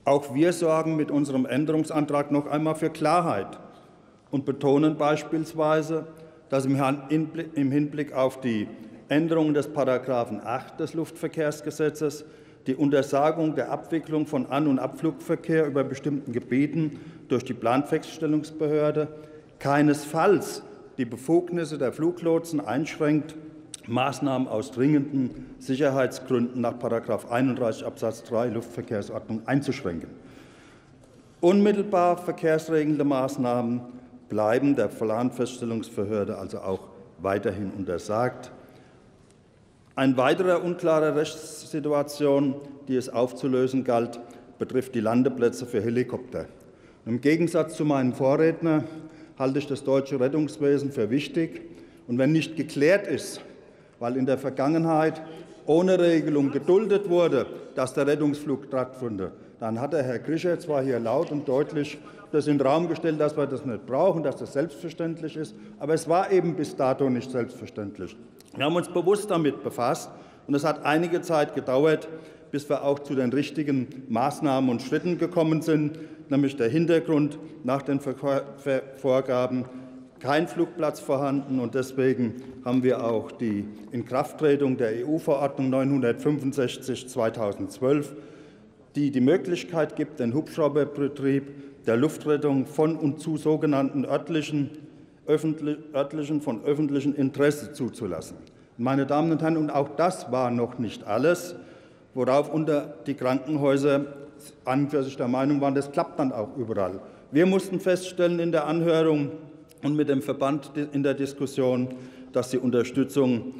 Auch wir sorgen mit unserem Änderungsantrag noch einmal für Klarheit und betonen beispielsweise, dass im Hinblick auf die Änderung des Paragraphen acht des Luftverkehrsgesetzes die Untersagung der Abwicklung von An- und Abflugverkehr über bestimmten Gebieten durch die Planfeststellungsbehörde keinesfalls die Befugnisse der Fluglotsen einschränkt, Maßnahmen aus dringenden Sicherheitsgründen nach Paragraph einunddreißig Absatz drei Luftverkehrsordnung einzuschränken. Unmittelbar verkehrsregelnde Maßnahmen bleiben der Planfeststellungsbehörde also auch weiterhin untersagt. Eine weitere unklare Rechtssituation, die es aufzulösen galt, betrifft die Landeplätze für Helikopter. Und im Gegensatz zu meinen Vorrednern halte ich das deutsche Rettungswesen für wichtig. Und wenn nicht geklärt ist, weil in der Vergangenheit ohne Regelung geduldet wurde, dass der Rettungsflug stattfindet, dann hat der Herr Krischer zwar hier laut und deutlich das in den Raum gestellt, dass wir das nicht brauchen, dass das selbstverständlich ist, aber es war eben bis dato nicht selbstverständlich. Wir haben uns bewusst damit befasst, und es hat einige Zeit gedauert, bis wir auch zu den richtigen Maßnahmen und Schritten gekommen sind, nämlich der Hintergrund nach den Vorgaben, kein Flugplatz vorhanden, und deswegen haben wir auch die Inkrafttreten der E U-Verordnung neunhundertfünfundsechzig zweitausendzwölf, die die Möglichkeit gibt, den Hubschrauberbetrieb der Luftrettung von und zu sogenannten örtlichen, örtlichen von öffentlichem Interesse zuzulassen. Meine Damen und Herren, und auch das war noch nicht alles, worauf unter die Krankenhäuser anfänglich der Meinung waren, das klappt dann auch überall. Wir mussten feststellen in der Anhörung und mit dem Verband in der Diskussion, dass die Unterstützung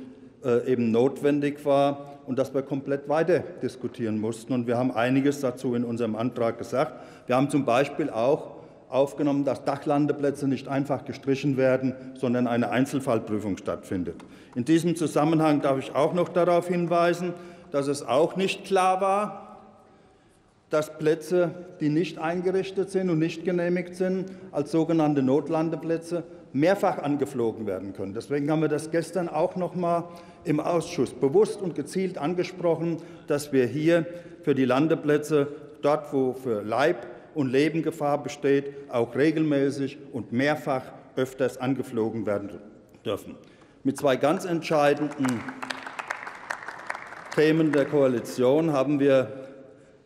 äh, eben notwendig war und dass wir komplett weiter diskutieren mussten. Und wir haben einiges dazu in unserem Antrag gesagt. Wir haben zum Beispiel auch aufgenommen, dass Dachlandeplätze nicht einfach gestrichen werden, sondern eine Einzelfallprüfung stattfindet. In diesem Zusammenhang darf ich auch noch darauf hinweisen, dass es auch nicht klar war, dass Plätze, die nicht eingerichtet sind und nicht genehmigt sind, als sogenannte Notlandeplätze mehrfach angeflogen werden können. Deswegen haben wir das gestern auch noch mal im Ausschuss bewusst und gezielt angesprochen, dass wir hier für die Landeplätze, dort wo für Leib und Leben Gefahr besteht, auch regelmäßig und mehrfach öfters angeflogen werden dürfen. Mit zwei ganz entscheidenden Themen der Koalition haben wir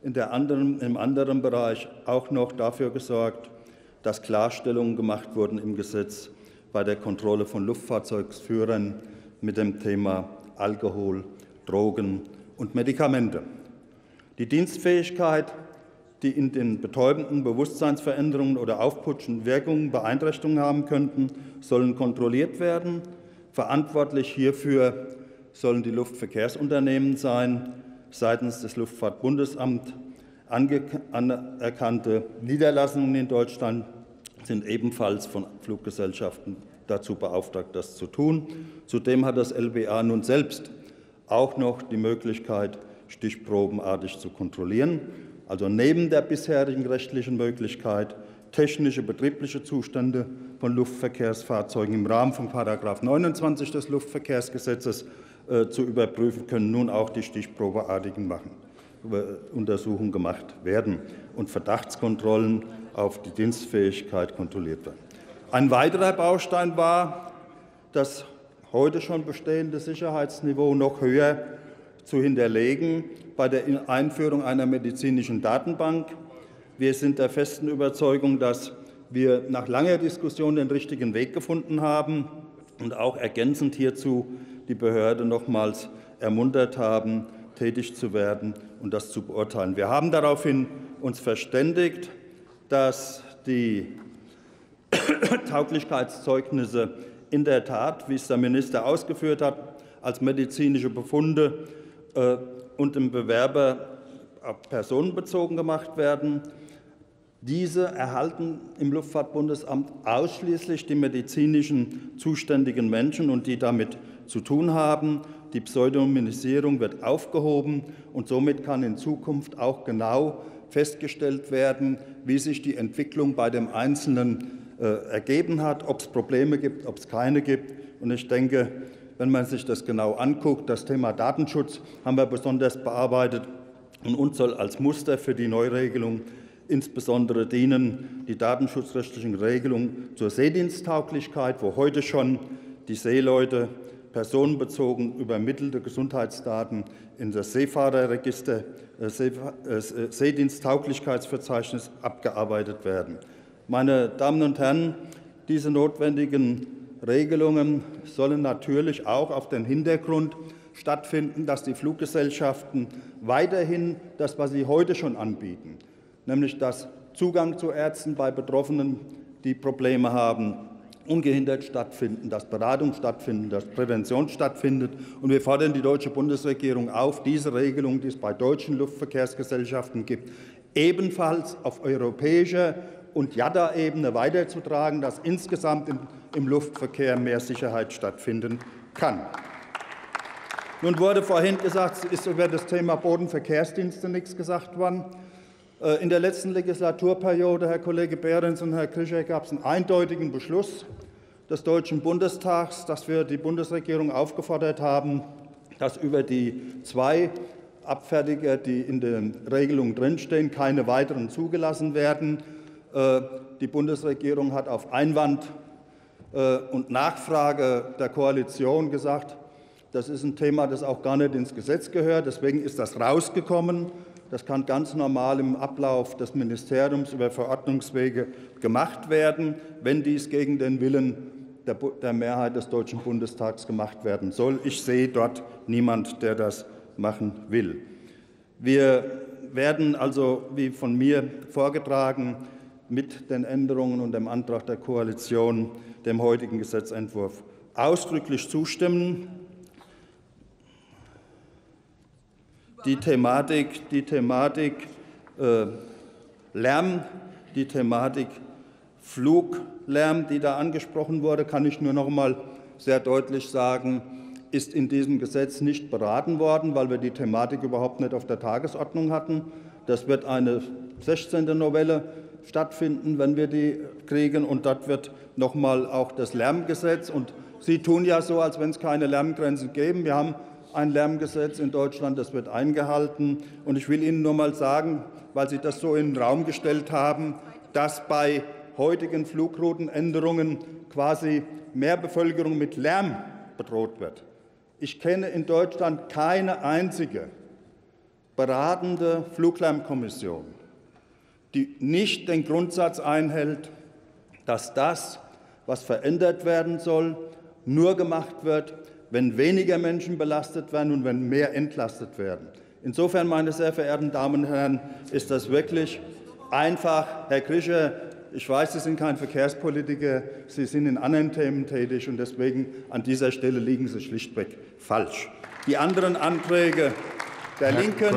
In der anderen, im anderen Bereich auch noch dafür gesorgt, dass Klarstellungen gemacht wurden im Gesetz bei der Kontrolle von Luftfahrzeugführern mit dem Thema Alkohol, Drogen und Medikamente. Die Dienstfähigkeit, die in den betäubenden Bewusstseinsveränderungen oder aufputschenden Wirkungen Beeinträchtigungen haben könnten, sollen kontrolliert werden. Verantwortlich hierfür sollen die Luftverkehrsunternehmen sein, seitens des Luftfahrtbundesamts anerkannte Niederlassungen in Deutschland sind ebenfalls von Fluggesellschaften dazu beauftragt, das zu tun. Zudem hat das L B A nun selbst auch noch die Möglichkeit, stichprobenartig zu kontrollieren. Also neben der bisherigen rechtlichen Möglichkeit, technische betriebliche Zustände von Luftverkehrsfahrzeugen im Rahmen von Paragraph neunundzwanzig des Luftverkehrsgesetzes zu überprüfen, können nun auch die stichprobeartigen Untersuchungen gemacht werden und Verdachtskontrollen auf die Dienstfähigkeit kontrolliert werden. Ein weiterer Baustein war, das heute schon bestehende Sicherheitsniveau noch höher zu hinterlegen bei der Einführung einer medizinischen Datenbank. Wir sind der festen Überzeugung, dass wir nach langer Diskussion den richtigen Weg gefunden haben und auch ergänzend hierzu die Behörde nochmals ermuntert haben, tätig zu werden und das zu beurteilen. Wir haben daraufhin uns verständigt, dass die Tauglichkeitszeugnisse in der Tat, wie es der Minister ausgeführt hat, als medizinische Befunde äh, und dem Bewerber personenbezogen gemacht werden. Diese erhalten im Luftfahrtbundesamt ausschließlich die medizinischen zuständigen Menschen und die damit zu tun haben. Die Pseudonymisierung wird aufgehoben, und somit kann in Zukunft auch genau festgestellt werden, wie sich die Entwicklung bei dem Einzelnen äh, ergeben hat, ob es Probleme gibt, ob es keine gibt. Und ich denke, wenn man sich das genau anguckt, das Thema Datenschutz haben wir besonders bearbeitet, und uns soll als Muster für die Neuregelung insbesondere dienen die datenschutzrechtlichen Regelungen zur Seediensttauglichkeit, wo heute schon die Seeleute personenbezogen übermittelte Gesundheitsdaten in das Seefahrerregister, Seediensttauglichkeitsverzeichnis abgearbeitet werden. Meine Damen und Herren, diese notwendigen Regelungen sollen natürlich auch auf den Hintergrund stattfinden, dass die Fluggesellschaften weiterhin das, was sie heute schon anbieten, nämlich dass Zugang zu Ärzten bei Betroffenen, die Probleme haben, ungehindert stattfinden, dass Beratung stattfindet, dass Prävention stattfindet. Und wir fordern die deutsche Bundesregierung auf, diese Regelung, die es bei deutschen Luftverkehrsgesellschaften gibt, ebenfalls auf europäischer und J A D A-Ebene weiterzutragen, dass insgesamt im Luftverkehr mehr Sicherheit stattfinden kann. Nun wurde vorhin gesagt, es ist über das Thema Bodenverkehrsdienste nichts gesagt worden. In der letzten Legislaturperiode, Herr Kollege Behrens und Herr Krischer, gab es einen eindeutigen Beschluss des Deutschen Bundestags, dass wir die Bundesregierung aufgefordert haben, dass über die zwei Abfertiger, die in der Regelung drinstehen, keine weiteren zugelassen werden. Die Bundesregierung hat auf Einwand und Nachfrage der Koalition gesagt, das ist ein Thema, das auch gar nicht ins Gesetz gehört. Deswegen ist das rausgekommen. Das kann ganz normal im Ablauf des Ministeriums über Verordnungswege gemacht werden, wenn dies gegen den Willen der Mehrheit des Deutschen Bundestags gemacht werden soll. Ich sehe dort niemanden, der das machen will. Wir werden also, wie von mir vorgetragen, mit den Änderungen und dem Antrag der Koalition dem heutigen Gesetzentwurf ausdrücklich zustimmen. Die Thematik, die Thematik äh, Lärm, die Thematik Fluglärm, die da angesprochen wurde, kann ich nur noch mal sehr deutlich sagen, ist in diesem Gesetz nicht beraten worden, weil wir die Thematik überhaupt nicht auf der Tagesordnung hatten. Das wird eine sechzehnte Novelle stattfinden, wenn wir die kriegen. Und dort wird noch mal auch das Lärmgesetz. Und Sie tun ja so, als wenn es keine Lärmgrenzen gäbe. Wir haben ein Lärmgesetz in Deutschland, das wird eingehalten. Und ich will Ihnen nur mal sagen, weil Sie das so in den Raum gestellt haben, dass bei heutigen Flugroutenänderungen quasi mehr Bevölkerung mit Lärm bedroht wird. Ich kenne in Deutschland keine einzige beratende Fluglärmkommission, die nicht den Grundsatz einhält, dass das, was verändert werden soll, nur gemacht wird, wenn weniger Menschen belastet werden und wenn mehr entlastet werden. Insofern, meine sehr verehrten Damen und Herren, ist das wirklich einfach. Herr Krischer, ich weiß, Sie sind kein Verkehrspolitiker, Sie sind in anderen Themen tätig, und deswegen an dieser Stelle liegen Sie schlichtweg falsch. Die anderen Anträge der Linken,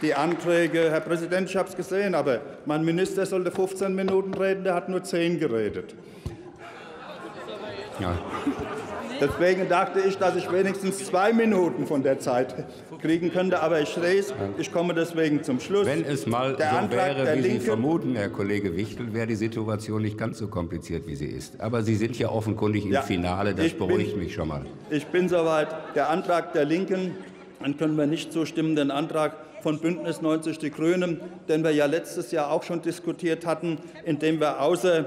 die Anträge, Herr Präsident, ich habe es gesehen, aber mein Minister sollte fünfzehn Minuten reden, der hat nur zehn geredet. Ja. Deswegen dachte ich, dass ich wenigstens zwei Minuten von der Zeit kriegen könnte, aber ich sehe es, ich komme deswegen zum Schluss. Wenn es mal so wäre, wie Sie vermuten, Herr Kollege Wichtel, wäre die Situation nicht ganz so kompliziert, wie sie ist. Aber Sie sind ja offenkundig im Finale, das beruhigt mich schon mal. Ich bin soweit. Der Antrag der Linken, dann können wir nicht zustimmen, den Antrag von Bündnis neunzig Die Grünen, den wir ja letztes Jahr auch schon diskutiert hatten, indem wir außer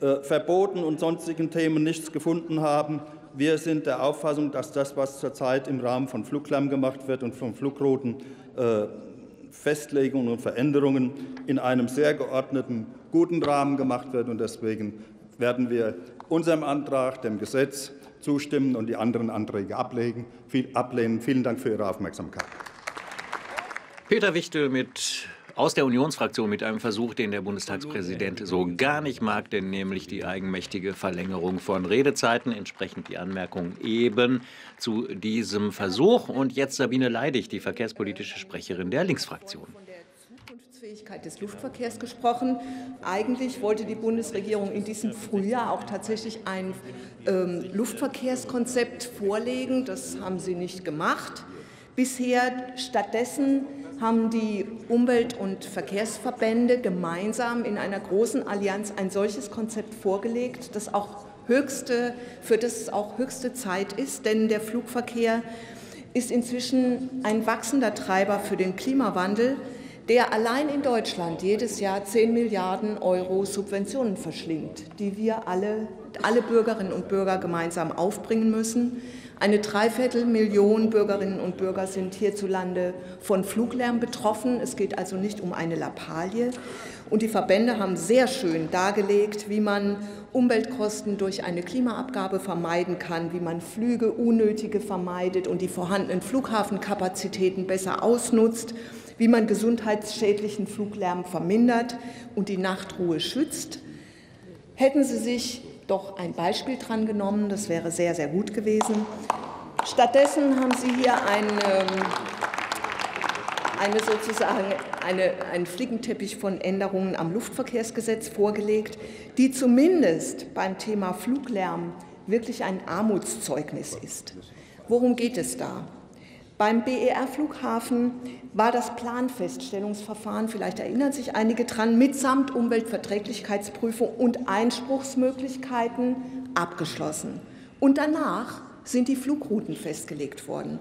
äh, Verboten und sonstigen Themen nichts gefunden haben. Wir sind der Auffassung, dass das, was zurzeit im Rahmen von Fluglärm gemacht wird und von Flugroutenfestlegungen äh, und Veränderungen, in einem sehr geordneten, guten Rahmen gemacht wird. Und deswegen werden wir unserem Antrag, dem Gesetz, zustimmen und die anderen Anträge ablegen, viel ablehnen. Vielen Dank für Ihre Aufmerksamkeit. Peter Wichtel mit, aus der Unionsfraktion mit einem Versuch, den der Bundestagspräsident so gar nicht mag, denn nämlich die eigenmächtige Verlängerung von Redezeiten, entsprechend die Anmerkung eben zu diesem Versuch. Und jetzt Sabine Leidig, die verkehrspolitische Sprecherin der Linksfraktion. Des Luftverkehrs gesprochen. Eigentlich wollte die Bundesregierung in diesem Frühjahr auch tatsächlich ein ähm, Luftverkehrskonzept vorlegen. Das haben sie nicht gemacht bisher. Stattdessen haben die Umwelt- und Verkehrsverbände gemeinsam in einer großen Allianz ein solches Konzept vorgelegt, das auch höchste, für das es auch höchste Zeit ist, denn der Flugverkehr ist inzwischen ein wachsender Treiber für den Klimawandel, der allein in Deutschland jedes Jahr zehn Milliarden Euro Subventionen verschlingt, die wir alle, alle Bürgerinnen und Bürger gemeinsam aufbringen müssen. Eine Dreiviertelmillion Bürgerinnen und Bürger sind hierzulande von Fluglärm betroffen. Es geht also nicht um eine Lappalie. Und die Verbände haben sehr schön dargelegt, wie man Umweltkosten durch eine Klimaabgabe vermeiden kann, wie man Flüge unnötige vermeidet und die vorhandenen Flughafenkapazitäten besser ausnutzt, wie man gesundheitsschädlichen Fluglärm vermindert und die Nachtruhe schützt. Hätten Sie sich doch ein Beispiel dran genommen, das wäre sehr, sehr gut gewesen. Stattdessen haben Sie hier ein, ähm, eine sozusagen eine, einen Flickenteppich von Änderungen am Luftverkehrsgesetz vorgelegt, die zumindest beim Thema Fluglärm wirklich ein Armutszeugnis ist. Worum geht es da? Beim B E R-Flughafen war das Planfeststellungsverfahren, vielleicht erinnern sich einige dran, mitsamt Umweltverträglichkeitsprüfung und Einspruchsmöglichkeiten abgeschlossen. Und danach sind die Flugrouten festgelegt worden,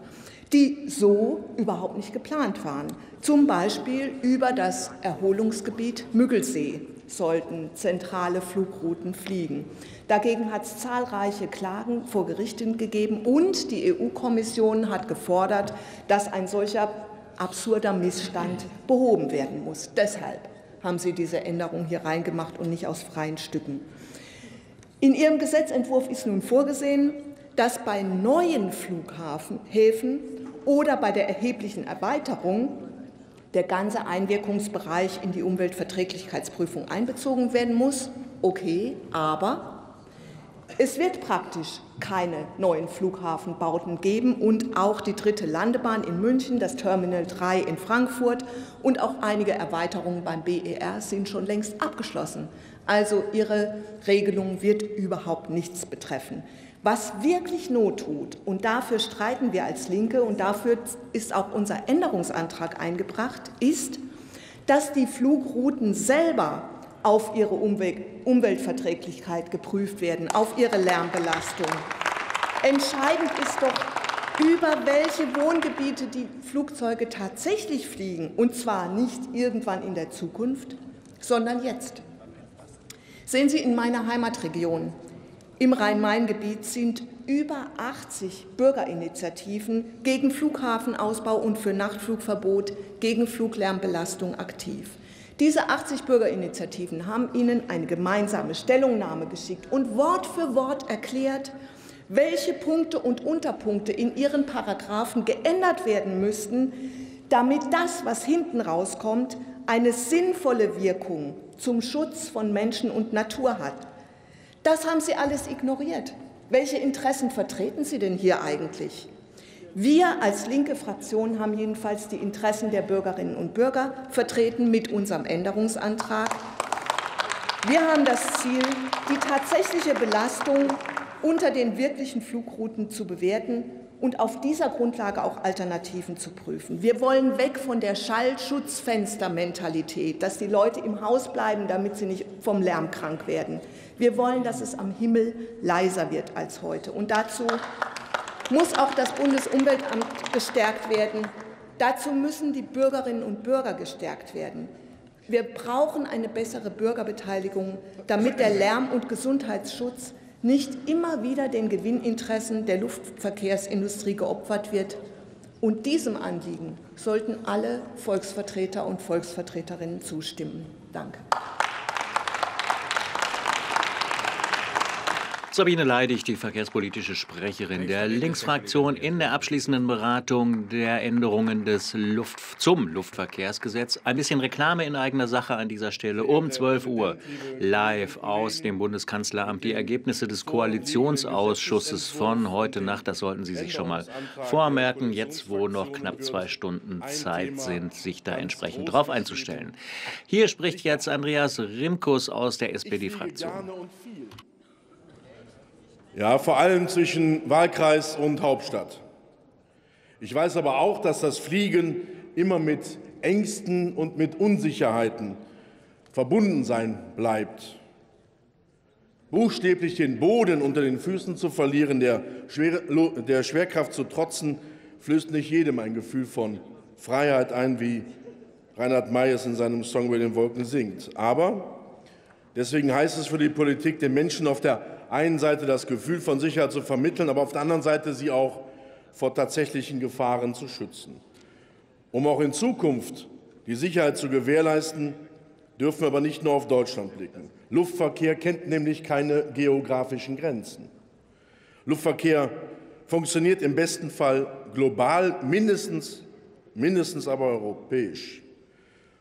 die so überhaupt nicht geplant waren. Zum Beispiel über das Erholungsgebiet Müggelsee sollten zentrale Flugrouten fliegen. Dagegen hat es zahlreiche Klagen vor Gerichten gegeben, und die E U-Kommission hat gefordert, dass ein solcher absurder Missstand behoben werden muss. Deshalb haben Sie diese Änderung hier reingemacht und nicht aus freien Stücken. In Ihrem Gesetzentwurf ist nun vorgesehen, dass bei neuen Flughäfen oder bei der erheblichen Erweiterung der ganze Einwirkungsbereich in die Umweltverträglichkeitsprüfung einbezogen werden muss. Okay, aber es wird praktisch keine neuen Flughafenbauten geben, und auch die dritte Landebahn in München, das Terminal drei in Frankfurt und auch einige Erweiterungen beim B E R sind schon längst abgeschlossen. Also Ihre Regelung wird überhaupt nichts betreffen. Was wirklich Not tut, und dafür streiten wir als Linke, und dafür ist auch unser Änderungsantrag eingebracht, ist, dass die Flugrouten selber auf ihre Umweltverträglichkeit geprüft werden, auf ihre Lärmbelastung. Entscheidend ist doch, über welche Wohngebiete die Flugzeuge tatsächlich fliegen, und zwar nicht irgendwann in der Zukunft, sondern jetzt. Sehen Sie in meiner Heimatregion. Im Rhein-Main-Gebiet sind über achtzig Bürgerinitiativen gegen Flughafenausbau und für Nachtflugverbot, gegen Fluglärmbelastung aktiv. Diese achtzig Bürgerinitiativen haben Ihnen eine gemeinsame Stellungnahme geschickt und Wort für Wort erklärt, welche Punkte und Unterpunkte in ihren Paragraphen geändert werden müssten, damit das, was hinten rauskommt, eine sinnvolle Wirkung zum Schutz von Menschen und Natur hat. Das haben Sie alles ignoriert. Welche Interessen vertreten Sie denn hier eigentlich? Wir als linke Fraktion haben jedenfalls die Interessen der Bürgerinnen und Bürger vertreten mit unserem Änderungsantrag. Wir haben das Ziel, die tatsächliche Belastung unter den wirklichen Flugrouten zu bewerten und auf dieser Grundlage auch Alternativen zu prüfen. Wir wollen weg von der Schallschutzfenstermentalität, dass die Leute im Haus bleiben, damit sie nicht vom Lärm krank werden. Wir wollen, dass es am Himmel leiser wird als heute. Und dazu muss auch das Bundesumweltamt gestärkt werden. Dazu müssen die Bürgerinnen und Bürger gestärkt werden. Wir brauchen eine bessere Bürgerbeteiligung, damit der Lärm- und Gesundheitsschutz nicht immer wieder den Gewinninteressen der Luftverkehrsindustrie geopfert wird. Und diesem Anliegen sollten alle Volksvertreter und Volksvertreterinnen zustimmen. Danke. Sabine Leidig, die verkehrspolitische Sprecherin der Linksfraktion, in der abschließenden Beratung der Änderungen des Luft zum Luftverkehrsgesetz. Ein bisschen Reklame in eigener Sache an dieser Stelle. Um zwölf Uhr live aus dem Bundeskanzleramt die Ergebnisse des Koalitionsausschusses von heute Nacht. Das sollten Sie sich schon mal vormerken, jetzt wo noch knapp zwei Stunden Zeit sind, sich da entsprechend drauf einzustellen. Hier spricht jetzt Andreas Rimkus aus der S P D-Fraktion. Ja, vor allem zwischen Wahlkreis und Hauptstadt. Ich weiß aber auch, dass das Fliegen immer mit Ängsten und mit Unsicherheiten verbunden sein bleibt. Buchstäblich den Boden unter den Füßen zu verlieren, der, Schwer der Schwerkraft zu trotzen, flößt nicht jedem ein Gefühl von Freiheit ein, wie Reinhard May es in seinem Song über den Wolken singt. Aber deswegen heißt es für die Politik, den Menschen auf der einen Seite das Gefühl von Sicherheit zu vermitteln, aber auf der anderen Seite sie auch vor tatsächlichen Gefahren zu schützen. Um auch in Zukunft die Sicherheit zu gewährleisten, dürfen wir aber nicht nur auf Deutschland blicken. Luftverkehr kennt nämlich keine geografischen Grenzen. Luftverkehr funktioniert im besten Fall global, mindestens, mindestens aber europäisch.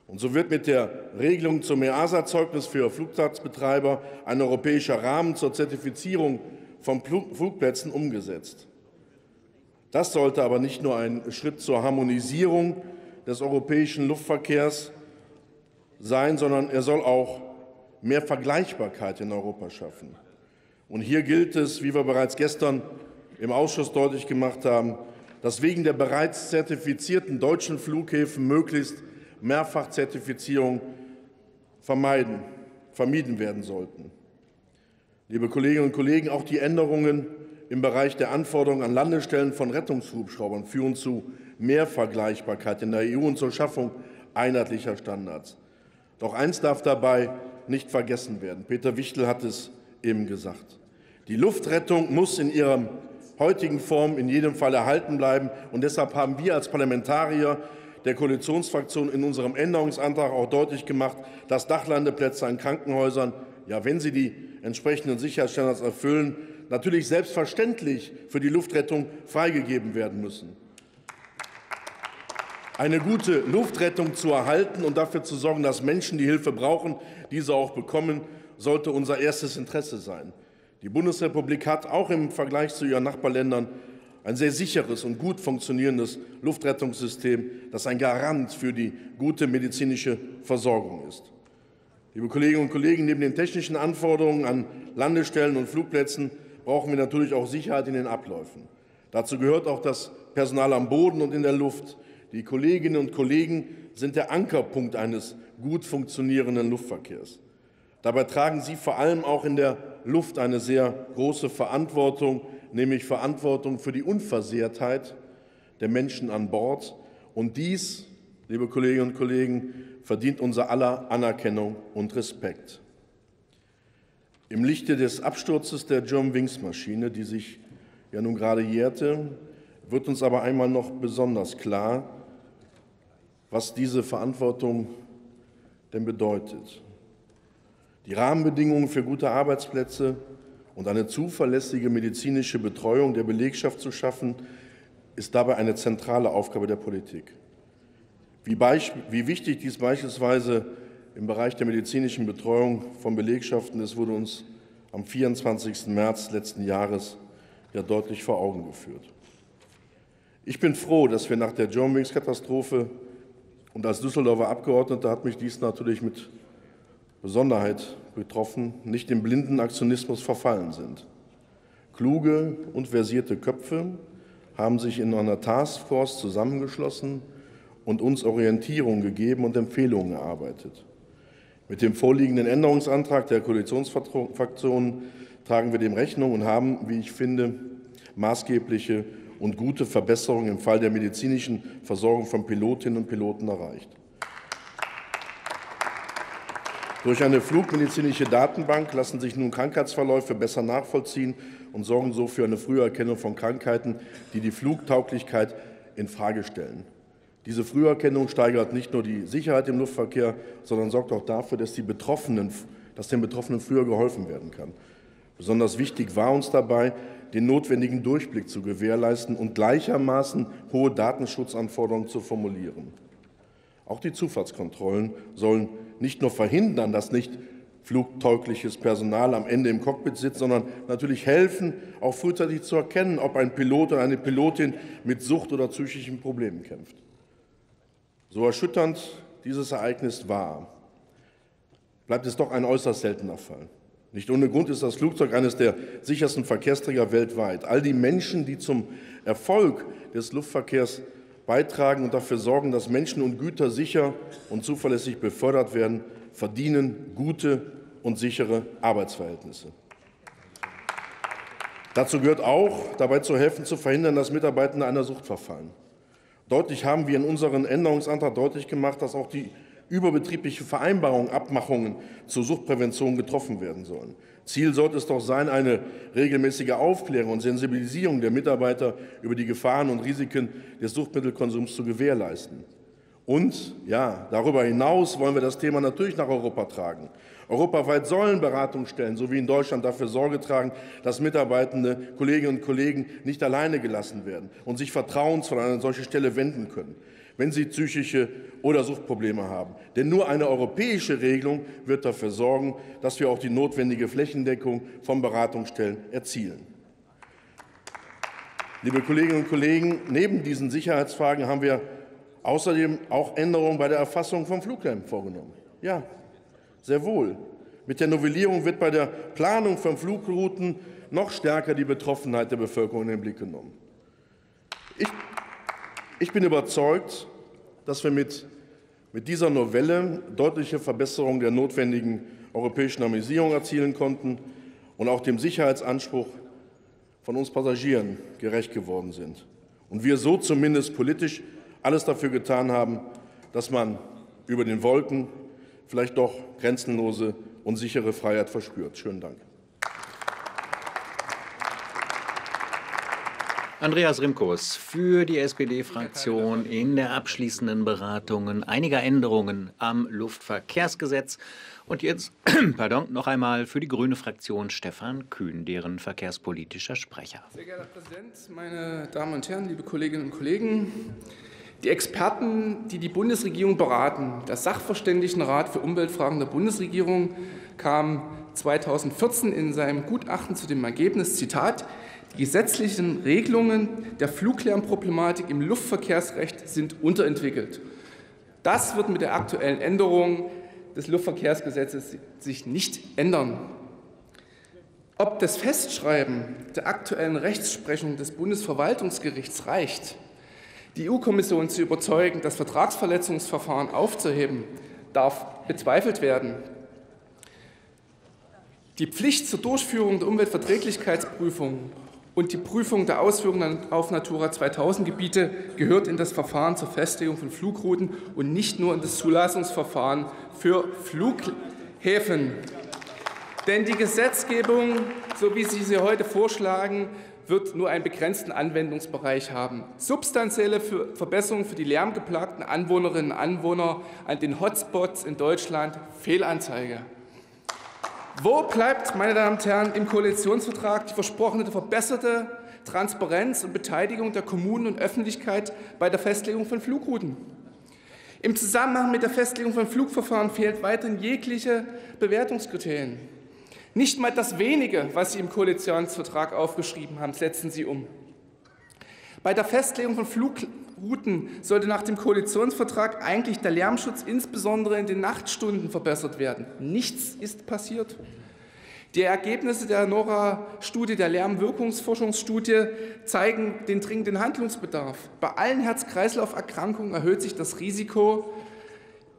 Und so wird mit der Regelung zum E A S A-Zeugnis für Flugplatzbetreiber ein europäischer Rahmen zur Zertifizierung von Flugplätzen umgesetzt. Das sollte aber nicht nur ein Schritt zur Harmonisierung des europäischen Luftverkehrs sein, sondern er soll auch mehr Vergleichbarkeit in Europa schaffen. Und hier gilt es, wie wir bereits gestern im Ausschuss deutlich gemacht haben, dass wegen der bereits zertifizierten deutschen Flughäfen möglichst Mehrfachzertifizierung vermeiden, vermieden werden sollten. Liebe Kolleginnen und Kollegen, auch die Änderungen im Bereich der Anforderungen an Landestellen von Rettungshubschraubern führen zu mehr Vergleichbarkeit in der E U und zur Schaffung einheitlicher Standards. Doch eins darf dabei nicht vergessen werden. Peter Wichtel hat es eben gesagt. Die Luftrettung muss in ihrer heutigen Form in jedem Fall erhalten bleiben. Und deshalb haben wir als Parlamentarier der Koalitionsfraktion in unserem Änderungsantrag auch deutlich gemacht, dass Dachlandeplätze an Krankenhäusern, ja, wenn sie die entsprechenden Sicherheitsstandards erfüllen, natürlich selbstverständlich für die Luftrettung freigegeben werden müssen. Eine gute Luftrettung zu erhalten und dafür zu sorgen, dass Menschen, die Hilfe brauchen, diese auch bekommen, sollte unser erstes Interesse sein. Die Bundesrepublik hat auch im Vergleich zu ihren Nachbarländern ein sehr sicheres und gut funktionierendes Luftrettungssystem, das ein Garant für die gute medizinische Versorgung ist. Liebe Kolleginnen und Kollegen, neben den technischen Anforderungen an Landestellen und Flugplätzen brauchen wir natürlich auch Sicherheit in den Abläufen. Dazu gehört auch das Personal am Boden und in der Luft. Die Kolleginnen und Kollegen sind der Ankerpunkt eines gut funktionierenden Luftverkehrs. Dabei tragen sie vor allem auch in der Luft eine sehr große Verantwortung, nämlich Verantwortung für die Unversehrtheit der Menschen an Bord. Und dies, liebe Kolleginnen und Kollegen, verdient unser aller Anerkennung und Respekt. Im Lichte des Absturzes der Germanwings-Maschine, die sich ja nun gerade jährte, wird uns aber einmal noch besonders klar, was diese Verantwortung denn bedeutet. Die Rahmenbedingungen für gute Arbeitsplätze und eine zuverlässige medizinische Betreuung der Belegschaft zu schaffen, ist dabei eine zentrale Aufgabe der Politik. Wie, wie wichtig dies beispielsweise im Bereich der medizinischen Betreuung von Belegschaften ist, wurde uns am vierundzwanzigsten März letzten Jahres ja deutlich vor Augen geführt. Ich bin froh, dass wir nach der Germanwings-Katastrophe, und als Düsseldorfer Abgeordneter hat mich dies natürlich mit Besonderheit betroffen, nicht im blinden Aktionismus verfallen sind. Kluge und versierte Köpfe haben sich in einer Taskforce zusammengeschlossen und uns Orientierung gegeben und Empfehlungen erarbeitet. Mit dem vorliegenden Änderungsantrag der Koalitionsfraktionen tragen wir dem Rechnung und haben, wie ich finde, maßgebliche und gute Verbesserungen im Fall der medizinischen Versorgung von Pilotinnen und Piloten erreicht. Durch eine flugmedizinische Datenbank lassen sich nun Krankheitsverläufe besser nachvollziehen und sorgen so für eine frühe Erkennung von Krankheiten, die die Flugtauglichkeit infrage stellen. Diese Früherkennung steigert nicht nur die Sicherheit im Luftverkehr, sondern sorgt auch dafür, dass, die Betroffenen, dass den Betroffenen früher geholfen werden kann. Besonders wichtig war uns dabei, den notwendigen Durchblick zu gewährleisten und gleichermaßen hohe Datenschutzanforderungen zu formulieren. Auch die Zufahrtskontrollen sollen nicht nur verhindern, dass nicht flugtaugliches Personal am Ende im Cockpit sitzt, sondern natürlich helfen, auch frühzeitig zu erkennen, ob ein Pilot oder eine Pilotin mit Sucht oder psychischen Problemen kämpft. So erschütternd dieses Ereignis war, bleibt es doch ein äußerst seltener Fall. Nicht ohne Grund ist das Flugzeug eines der sichersten Verkehrsträger weltweit. All die Menschen, die zum Erfolg des Luftverkehrs beitragen und dafür sorgen, dass Menschen und Güter sicher und zuverlässig befördert werden, verdienen gute und sichere Arbeitsverhältnisse. Dazu gehört auch, dabei zu helfen, zu verhindern, dass Mitarbeitende einer Sucht verfallen. Deutlich haben wir in unserem Änderungsantrag deutlich gemacht, dass auch die überbetriebliche Vereinbarung, Abmachungen zur Suchtprävention getroffen werden sollen. Ziel sollte es doch sein, eine regelmäßige Aufklärung und Sensibilisierung der Mitarbeiter über die Gefahren und Risiken des Suchtmittelkonsums zu gewährleisten. Und ja, darüber hinaus wollen wir das Thema natürlich nach Europa tragen. Europaweit sollen Beratungsstellen, so wie in Deutschland, dafür Sorge tragen, dass mitarbeitende Kolleginnen und Kollegen nicht alleine gelassen werden und sich vertrauensvoll an eine solche Stelle wenden können, wenn sie psychische oder Suchtprobleme haben. Denn nur eine europäische Regelung wird dafür sorgen, dass wir auch die notwendige Flächendeckung von Beratungsstellen erzielen. Liebe Kolleginnen und Kollegen, neben diesen Sicherheitsfragen haben wir außerdem auch Änderungen bei der Erfassung von Flughäfen vorgenommen. Ja, sehr wohl. Mit der Novellierung wird bei der Planung von Flugrouten noch stärker die Betroffenheit der Bevölkerung in den Blick genommen. Ich, ich bin überzeugt, dass wir mit, mit dieser Novelle deutliche Verbesserungen der notwendigen europäischen Harmonisierung erzielen konnten und auch dem Sicherheitsanspruch von uns Passagieren gerecht geworden sind. Und wir so zumindest politisch alles dafür getan haben, dass man über den Wolken vielleicht doch grenzenlose und sichere Freiheit verspürt. Schönen Dank. Andreas Rimkus für die S P D-Fraktion in der abschließenden Beratungen einiger Änderungen am Luftverkehrsgesetz. Und jetzt pardon, noch einmal für die grüne Fraktion Stephan Kühn, deren verkehrspolitischer Sprecher. Sehr geehrter Herr Präsident, meine Damen und Herren, liebe Kolleginnen und Kollegen! Die Experten, die die Bundesregierung beraten, das Sachverständigenrat für Umweltfragen der Bundesregierung, kam zweitausendvierzehn in seinem Gutachten zu dem Ergebnis, Zitat, die gesetzlichen Regelungen der Fluglärmproblematik im Luftverkehrsrecht sind unterentwickelt. Das wird mit der aktuellen Änderung des Luftverkehrsgesetzes sich nicht ändern. Ob das Festschreiben der aktuellen Rechtsprechung des Bundesverwaltungsgerichts reicht, die E U-Kommission zu überzeugen, das Vertragsverletzungsverfahren aufzuheben, darf bezweifelt werden. Die Pflicht zur Durchführung der Umweltverträglichkeitsprüfung und die Prüfung der Auswirkungen auf Natura zweitausend-Gebiete gehört in das Verfahren zur Festlegung von Flugrouten und nicht nur in das Zulassungsverfahren für Flughäfen. Denn die Gesetzgebung, so wie Sie sie heute vorschlagen, wird nur einen begrenzten Anwendungsbereich haben. Substanzielle Verbesserungen für die lärmgeplagten Anwohnerinnen und Anwohner an den Hotspots in Deutschland, Fehlanzeige. Wo bleibt, meine Damen und Herren, im Koalitionsvertrag die versprochene verbesserte Transparenz und Beteiligung der Kommunen und Öffentlichkeit bei der Festlegung von Flugrouten? Im Zusammenhang mit der Festlegung von Flugverfahren fehlt weiterhin jegliche Bewertungskriterien. Nicht mal das Wenige, was Sie im Koalitionsvertrag aufgeschrieben haben, setzen Sie um. Bei der Festlegung von Flugrouten sollte nach dem Koalitionsvertrag eigentlich der Lärmschutz insbesondere in den Nachtstunden verbessert werden. Nichts ist passiert. Die Ergebnisse der NORAH-Studie, der Lärmwirkungsforschungsstudie, zeigen den dringenden Handlungsbedarf. Bei allen Herz-Kreislauf-Erkrankungen erhöht sich das Risiko,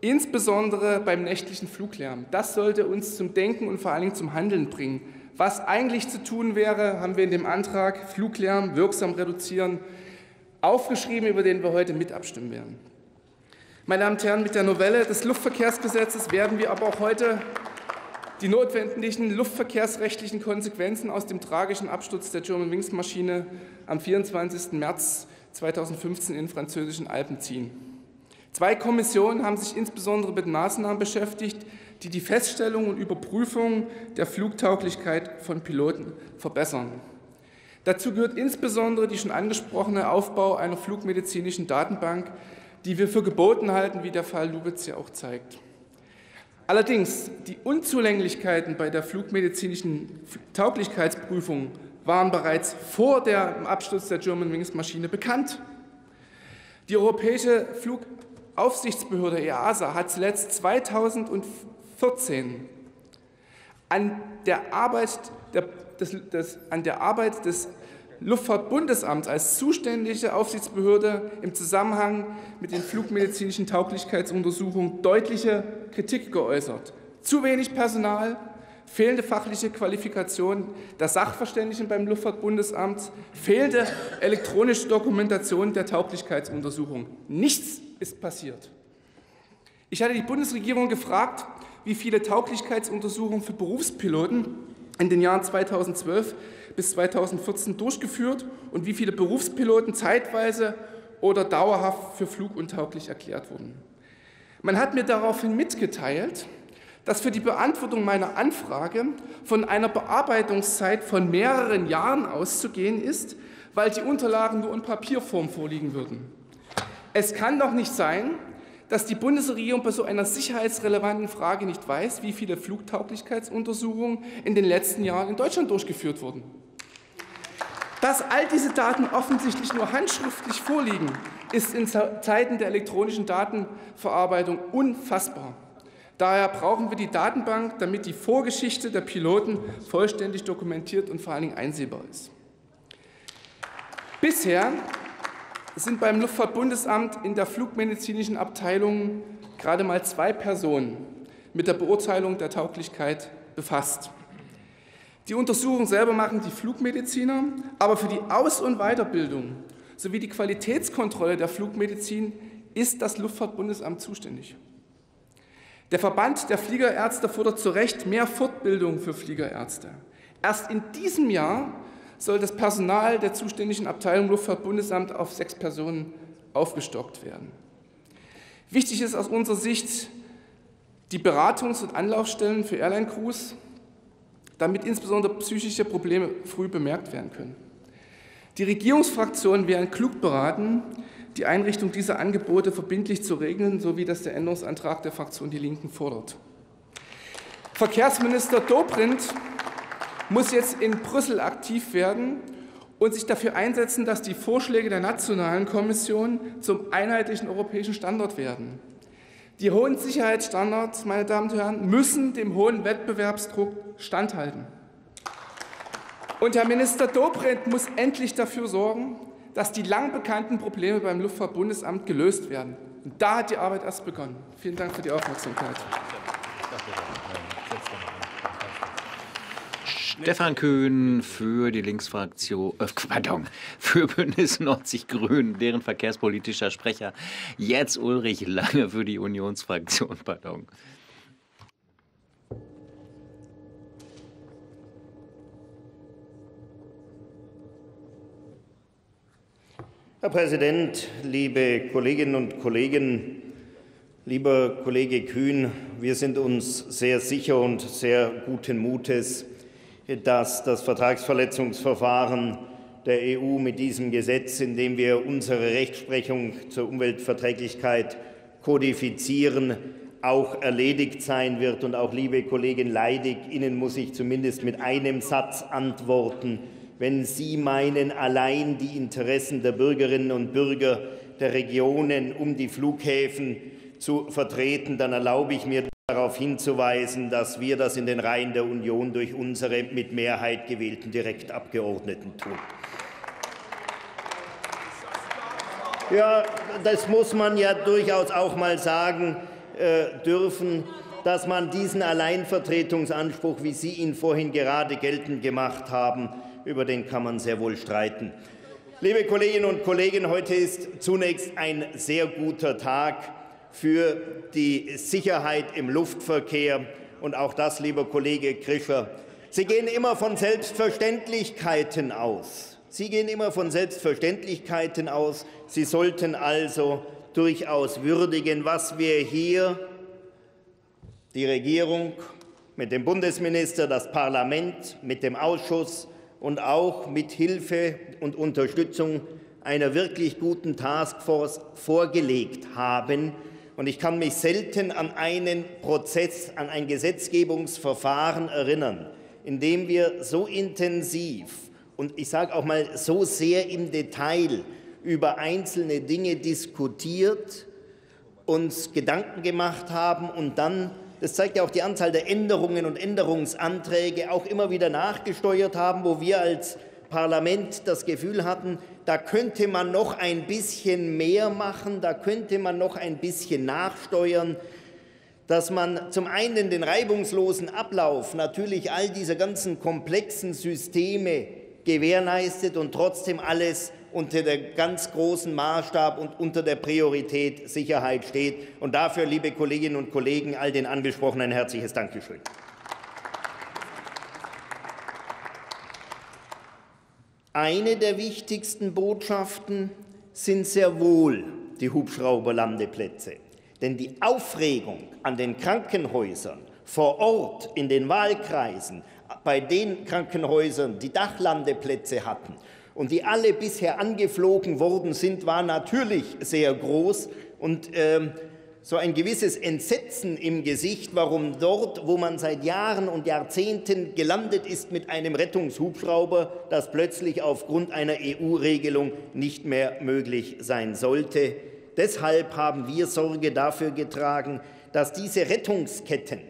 insbesondere beim nächtlichen Fluglärm. Das sollte uns zum Denken und vor allen Dingen zum Handeln bringen. Was eigentlich zu tun wäre, haben wir in dem Antrag Fluglärm wirksam reduzieren aufgeschrieben, über den wir heute mit abstimmen werden. Meine Damen und Herren, mit der Novelle des Luftverkehrsgesetzes werden wir aber auch heute die notwendigen luftverkehrsrechtlichen Konsequenzen aus dem tragischen Absturz der Germanwings-Maschine am vierundzwanzigsten März zweitausendfünfzehn in den französischen Alpen ziehen. Zwei Kommissionen haben sich insbesondere mit Maßnahmen beschäftigt, die die Feststellung und Überprüfung der Flugtauglichkeit von Piloten verbessern. Dazu gehört insbesondere die schon angesprochene Aufbau einer flugmedizinischen Datenbank, die wir für geboten halten, wie der Fall Lubitz ja auch zeigt. Allerdings, die Unzulänglichkeiten bei der flugmedizinischen Tauglichkeitsprüfung waren bereits vor dem Absturz der Germanwings-Maschine bekannt. Die europäische Flug Aufsichtsbehörde E A S A hat zuletzt zweitausendvierzehn an der Arbeit, der, des, des, an der Arbeit des Luftfahrtbundesamts als zuständige Aufsichtsbehörde im Zusammenhang mit den flugmedizinischen Tauglichkeitsuntersuchungen deutliche Kritik geäußert. Zu wenig Personal, fehlende fachliche Qualifikation der Sachverständigen beim Luftfahrtbundesamt, fehlende elektronische Dokumentation der Tauglichkeitsuntersuchung. Nichts ist passiert. Ich hatte die Bundesregierung gefragt, wie viele Tauglichkeitsuntersuchungen für Berufspiloten in den Jahren zweitausendzwölf bis zweitausendvierzehn durchgeführt und wie viele Berufspiloten zeitweise oder dauerhaft für fluguntauglich erklärt wurden. Man hat mir daraufhin mitgeteilt, dass für die Beantwortung meiner Anfrage von einer Bearbeitungszeit von mehreren Jahren auszugehen ist, weil die Unterlagen nur in Papierform vorliegen würden. Es kann doch nicht sein, dass die Bundesregierung bei so einer sicherheitsrelevanten Frage nicht weiß, wie viele Flugtauglichkeitsuntersuchungen in den letzten Jahren in Deutschland durchgeführt wurden. Dass all diese Daten offensichtlich nur handschriftlich vorliegen, ist in Zeiten der elektronischen Datenverarbeitung unfassbar. Daher brauchen wir die Datenbank, damit die Vorgeschichte der Piloten vollständig dokumentiert und vor allen Dingen einsehbar ist. Bisher sind beim Luftfahrtbundesamt in der flugmedizinischen Abteilung gerade mal zwei Personen mit der Beurteilung der Tauglichkeit befasst. Die Untersuchung selber machen die Flugmediziner, aber für die Aus- und Weiterbildung sowie die Qualitätskontrolle der Flugmedizin ist das Luftfahrtbundesamt zuständig. Der Verband der Fliegerärzte fordert zu Recht mehr Fortbildung für Fliegerärzte. Erst in diesem Jahr soll das Personal der zuständigen Abteilung Luftfahrtbundesamt auf sechs Personen aufgestockt werden. Wichtig ist aus unserer Sicht die Beratungs- und Anlaufstellen für Airline-Crews, damit insbesondere psychische Probleme früh bemerkt werden können. Die Regierungsfraktionen wären klug beraten, die Einrichtung dieser Angebote verbindlich zu regeln, so wie das der Änderungsantrag der Fraktion Die Linken fordert. Verkehrsminister Dobrindt muss jetzt in Brüssel aktiv werden und sich dafür einsetzen, dass die Vorschläge der Nationalen Kommission zum einheitlichen europäischen Standard werden. Die hohen Sicherheitsstandards, meine Damen und Herren, müssen dem hohen Wettbewerbsdruck standhalten. Und Herr Minister Dobrindt muss endlich dafür sorgen, dass die lang bekannten Probleme beim Luftfahrtbundesamt gelöst werden. Und da hat die Arbeit erst begonnen. Vielen Dank für die Aufmerksamkeit. Stephan Kühn für die Linksfraktion, äh, pardon, für Bündnis neunzig Grünen, deren verkehrspolitischer Sprecher, jetzt Ulrich Lange für die Unionsfraktion, pardon. Herr Präsident, liebe Kolleginnen und Kollegen, lieber Kollege Kühn, wir sind uns sehr sicher und sehr guten Mutes, dass das Vertragsverletzungsverfahren der E U mit diesem Gesetz, in dem wir unsere Rechtsprechung zur Umweltverträglichkeit kodifizieren, auch erledigt sein wird. Und auch, liebe Kollegin Leidig, Ihnen muss ich zumindest mit einem Satz antworten. Wenn Sie meinen, allein die Interessen der Bürgerinnen und Bürger der Regionen um die Flughäfen zu vertreten, dann erlaube ich mir darauf hinzuweisen, dass wir das in den Reihen der Union durch unsere mit Mehrheit gewählten Direktabgeordneten tun. Ja, das muss man ja durchaus auch mal sagen äh, dürfen, dass man diesen Alleinvertretungsanspruch, wie Sie ihn vorhin gerade geltend gemacht haben, über den kann man sehr wohl streiten. Liebe Kolleginnen und Kollegen, heute ist zunächst ein sehr guter Tag für die Sicherheit im Luftverkehr. Und auch das, lieber Kollege Krischer, Sie gehen immer von Selbstverständlichkeiten aus. Sie gehen immer von Selbstverständlichkeiten aus. Sie sollten also durchaus würdigen, was wir hier, die Regierung mit dem Bundesminister, das Parlament, mit dem Ausschuss und auch mit Hilfe und Unterstützung einer wirklich guten Taskforce vorgelegt haben. Und ich kann mich selten an einen Prozess, an ein Gesetzgebungsverfahren erinnern, in dem wir so intensiv und ich sage auch mal so sehr im Detail über einzelne Dinge diskutiert, uns Gedanken gemacht haben und dann, das zeigt ja auch die Anzahl der Änderungen und Änderungsanträge, auch immer wieder nachgesteuert haben, wo wir als Parlament das Gefühl hatten, da könnte man noch ein bisschen mehr machen, da könnte man noch ein bisschen nachsteuern, dass man zum einen den reibungslosen Ablauf natürlich all dieser ganzen komplexen Systeme gewährleistet und trotzdem alles unter dem ganz großen Maßstab und unter der Priorität Sicherheit steht. Und dafür, liebe Kolleginnen und Kollegen, all den Angesprochenen ein herzliches Dankeschön. Eine der wichtigsten Botschaften sind sehr wohl die Hubschrauberlandeplätze. Denn die Aufregung an den Krankenhäusern, vor Ort, in den Wahlkreisen, bei den Krankenhäusern, die Dachlandeplätze hatten und die alle bisher angeflogen worden sind, war natürlich sehr groß. Und äh, so ein gewisses Entsetzen im Gesicht, warum dort, wo man seit Jahren und Jahrzehnten gelandet ist mit einem Rettungshubschrauber, das plötzlich aufgrund einer E U-Regelung nicht mehr möglich sein sollte. Deshalb haben wir Sorge dafür getragen, dass diese Rettungsketten,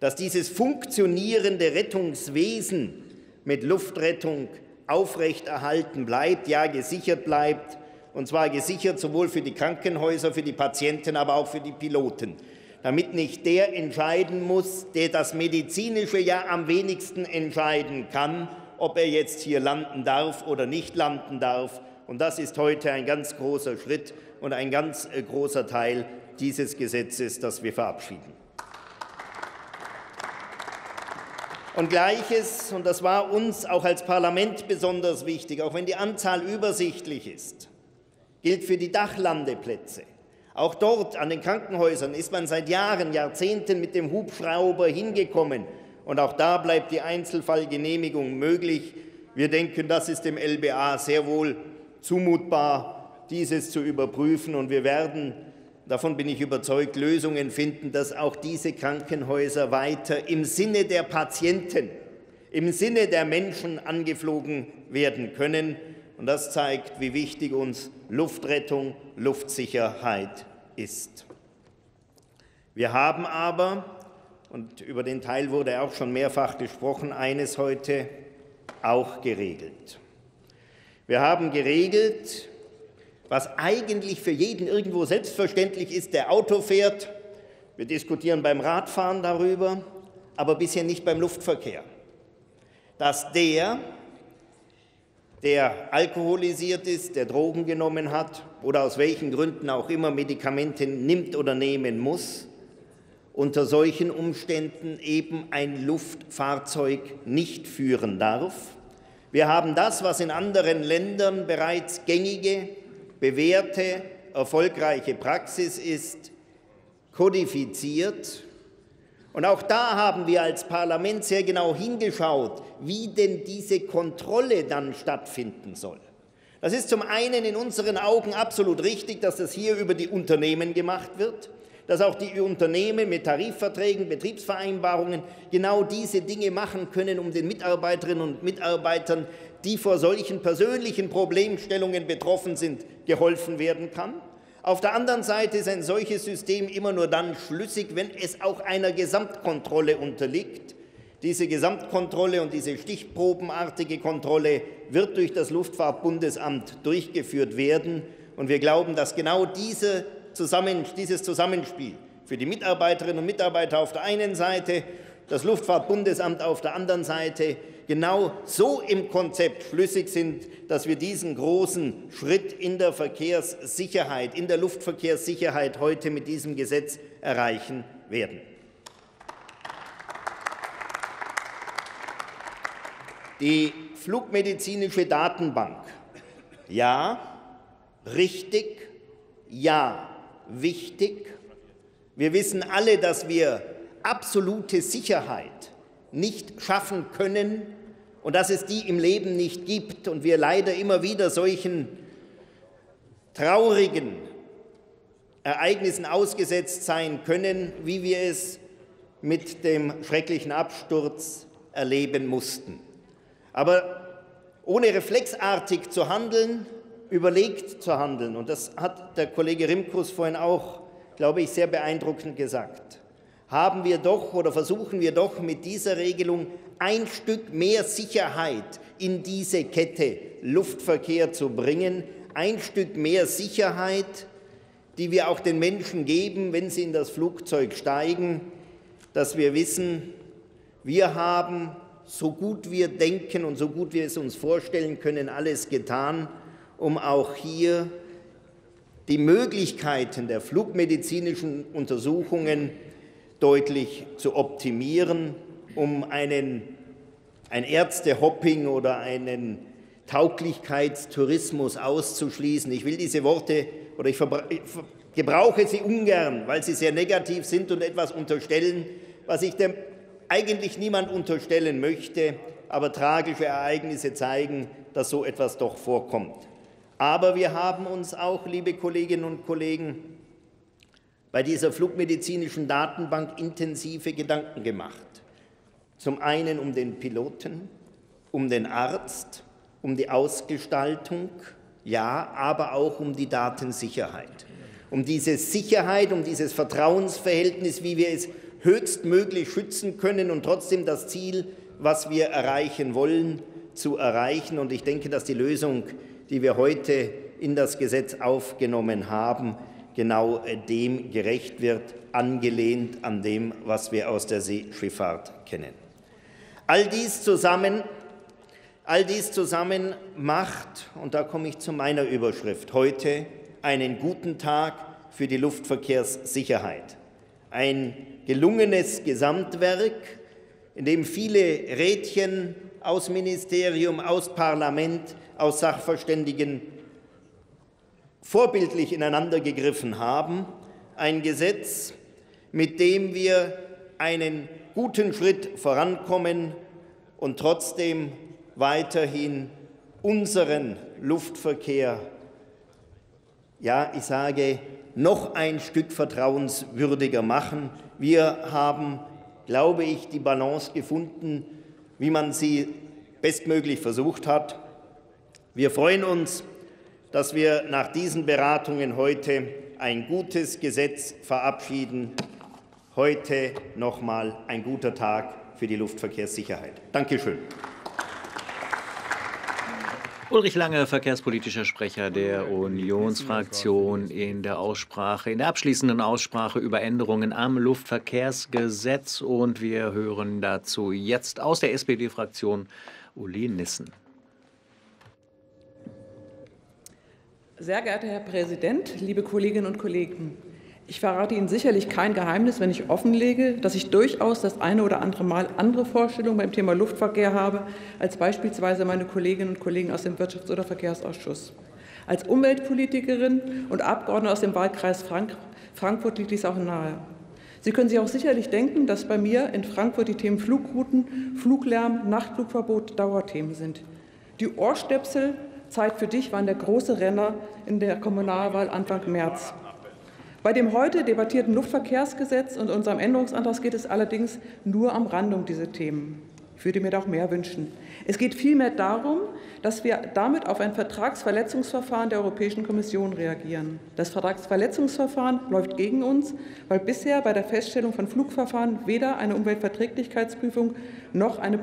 dass dieses funktionierende Rettungswesen mit Luftrettung aufrechterhalten bleibt, ja gesichert bleibt. Und zwar gesichert sowohl für die Krankenhäuser, für die Patienten, aber auch für die Piloten, damit nicht der entscheiden muss, der das medizinische ja am wenigsten entscheiden kann, ob er jetzt hier landen darf oder nicht landen darf. Und das ist heute ein ganz großer Schritt und ein ganz großer Teil dieses Gesetzes, das wir verabschieden. Und Gleiches, und das war uns auch als Parlament besonders wichtig, auch wenn die Anzahl übersichtlich ist, gilt für die Dachlandeplätze. Auch dort an den Krankenhäusern ist man seit Jahren, Jahrzehnten mit dem Hubschrauber hingekommen. Und auch da bleibt die Einzelfallgenehmigung möglich. Wir denken, das ist dem L B A sehr wohl zumutbar, dieses zu überprüfen. Und wir werden, davon bin ich überzeugt, Lösungen finden, dass auch diese Krankenhäuser weiter im Sinne der Patienten, im Sinne der Menschen angeflogen werden können. Und das zeigt, wie wichtig uns Luftrettung, Luftsicherheit ist. Wir haben aber, und über den Teil wurde auch schon mehrfach gesprochen, eines heute auch geregelt. Wir haben geregelt, was eigentlich für jeden irgendwo selbstverständlich ist, der Auto fährt. Wir diskutieren beim Radfahren darüber, aber bisher nicht beim Luftverkehr. Dass der, der alkoholisiert ist, der Drogen genommen hat oder aus welchen Gründen auch immer Medikamente nimmt oder nehmen muss, unter solchen Umständen eben ein Luftfahrzeug nicht führen darf. Wir haben das, was in anderen Ländern bereits gängige, bewährte, erfolgreiche Praxis ist, kodifiziert. Und auch da haben wir als Parlament sehr genau hingeschaut, wie denn diese Kontrolle dann stattfinden soll. Das ist zum einen in unseren Augen absolut richtig, dass das hier über die Unternehmen gemacht wird, dass auch die Unternehmen mit Tarifverträgen, Betriebsvereinbarungen genau diese Dinge machen können, um den Mitarbeiterinnen und Mitarbeitern, die vor solchen persönlichen Problemstellungen betroffen sind, geholfen werden kann. Auf der anderen Seite ist ein solches System immer nur dann schlüssig, wenn es auch einer Gesamtkontrolle unterliegt. Diese Gesamtkontrolle und diese stichprobenartige Kontrolle wird durch das Luftfahrtbundesamt durchgeführt werden. Und wir glauben, dass genau diese Zusammen- dieses Zusammenspiel für die Mitarbeiterinnen und Mitarbeiter auf der einen Seite, das Luftfahrtbundesamt auf der anderen Seite genau so im Konzept schlüssig sind, dass wir diesen großen Schritt in der Verkehrssicherheit, in der Luftverkehrssicherheit heute mit diesem Gesetz erreichen werden. Die flugmedizinische Datenbank. Ja, richtig. Ja, wichtig. Wir wissen alle, dass wir absolute Sicherheit nicht schaffen können und dass es die im Leben nicht gibt und wir leider immer wieder solchen traurigen Ereignissen ausgesetzt sein können, wie wir es mit dem schrecklichen Absturz erleben mussten. Aber ohne reflexartig zu handeln, überlegt zu handeln, und das hat der Kollege Rimkus vorhin auch, glaube ich, sehr beeindruckend gesagt, haben wir doch oder versuchen wir doch mit dieser Regelung ein Stück mehr Sicherheit in diese Kette Luftverkehr zu bringen, ein Stück mehr Sicherheit, die wir auch den Menschen geben, wenn sie in das Flugzeug steigen, dass wir wissen, wir haben, so gut wir denken und so gut wir es uns vorstellen können, alles getan, um auch hier die Möglichkeiten der flugmedizinischen Untersuchungen deutlich zu optimieren, um einen, ein Ärztehopping oder einen Tauglichkeitstourismus auszuschließen. Ich will diese Worte, oder ich, ich gebrauche sie ungern, weil sie sehr negativ sind und etwas unterstellen, was ich dem eigentlich niemand unterstellen möchte, aber tragische Ereignisse zeigen, dass so etwas doch vorkommt. Aber wir haben uns auch, liebe Kolleginnen und Kollegen, bei dieser flugmedizinischen Datenbank intensive Gedanken gemacht. Zum einen um den Piloten, um den Arzt, um die Ausgestaltung, ja, aber auch um die Datensicherheit. Um diese Sicherheit, um dieses Vertrauensverhältnis, wie wir es höchstmöglich schützen können und trotzdem das Ziel, was wir erreichen wollen, zu erreichen. Und ich denke, dass die Lösung, die wir heute in das Gesetz aufgenommen haben, genau dem gerecht wird, angelehnt an dem, was wir aus der Seeschifffahrt kennen. All dies zusammen, all dies zusammen macht, und da komme ich zu meiner Überschrift, heute einen guten Tag für die Luftverkehrssicherheit. Ein gelungenes Gesamtwerk, in dem viele Rädchen aus Ministerium, aus Parlament, aus Sachverständigen vorbildlich ineinander gegriffen haben. Ein Gesetz, mit dem wir einen guten Schritt vorankommen und trotzdem weiterhin unseren Luftverkehr, ja, ich sage, noch ein Stück vertrauenswürdiger machen. Wir haben, glaube ich, die Balance gefunden, wie man sie bestmöglich versucht hat. Wir freuen uns, dass wir nach diesen Beratungen heute ein gutes Gesetz verabschieden. Heute nochmal ein guter Tag für die Luftverkehrssicherheit. Dankeschön. Ulrich Lange, verkehrspolitischer Sprecher der Unionsfraktion, in der Aussprache, in der abschließenden Aussprache über Änderungen am Luftverkehrsgesetz. Und wir hören dazu jetzt aus der S P D-Fraktion Ulli Nissen. Sehr geehrter Herr Präsident, liebe Kolleginnen und Kollegen! Ich verrate Ihnen sicherlich kein Geheimnis, wenn ich offenlege, dass ich durchaus das eine oder andere Mal andere Vorstellungen beim Thema Luftverkehr habe, als beispielsweise meine Kolleginnen und Kollegen aus dem Wirtschafts- oder Verkehrsausschuss. Als Umweltpolitikerin und Abgeordnete aus dem Wahlkreis Frank- Frankfurt liegt dies auch nahe. Sie können sich auch sicherlich denken, dass bei mir in Frankfurt die Themen Flugrouten, Fluglärm, Nachtflugverbot Dauerthemen sind. Die Ohrstöpsel „Zeit für dich“ waren der große Renner in der Kommunalwahl Anfang März. Bei dem heute debattierten Luftverkehrsgesetz und unserem Änderungsantrag geht es allerdings nur am Rande um diese Themen. Ich würde mir da auch mehr wünschen. Es geht vielmehr darum, dass wir damit auf ein Vertragsverletzungsverfahren der Europäischen Kommission reagieren. Das Vertragsverletzungsverfahren läuft gegen uns, weil bisher bei der Feststellung von Flugverfahren weder eine Umweltverträglichkeitsprüfung noch eine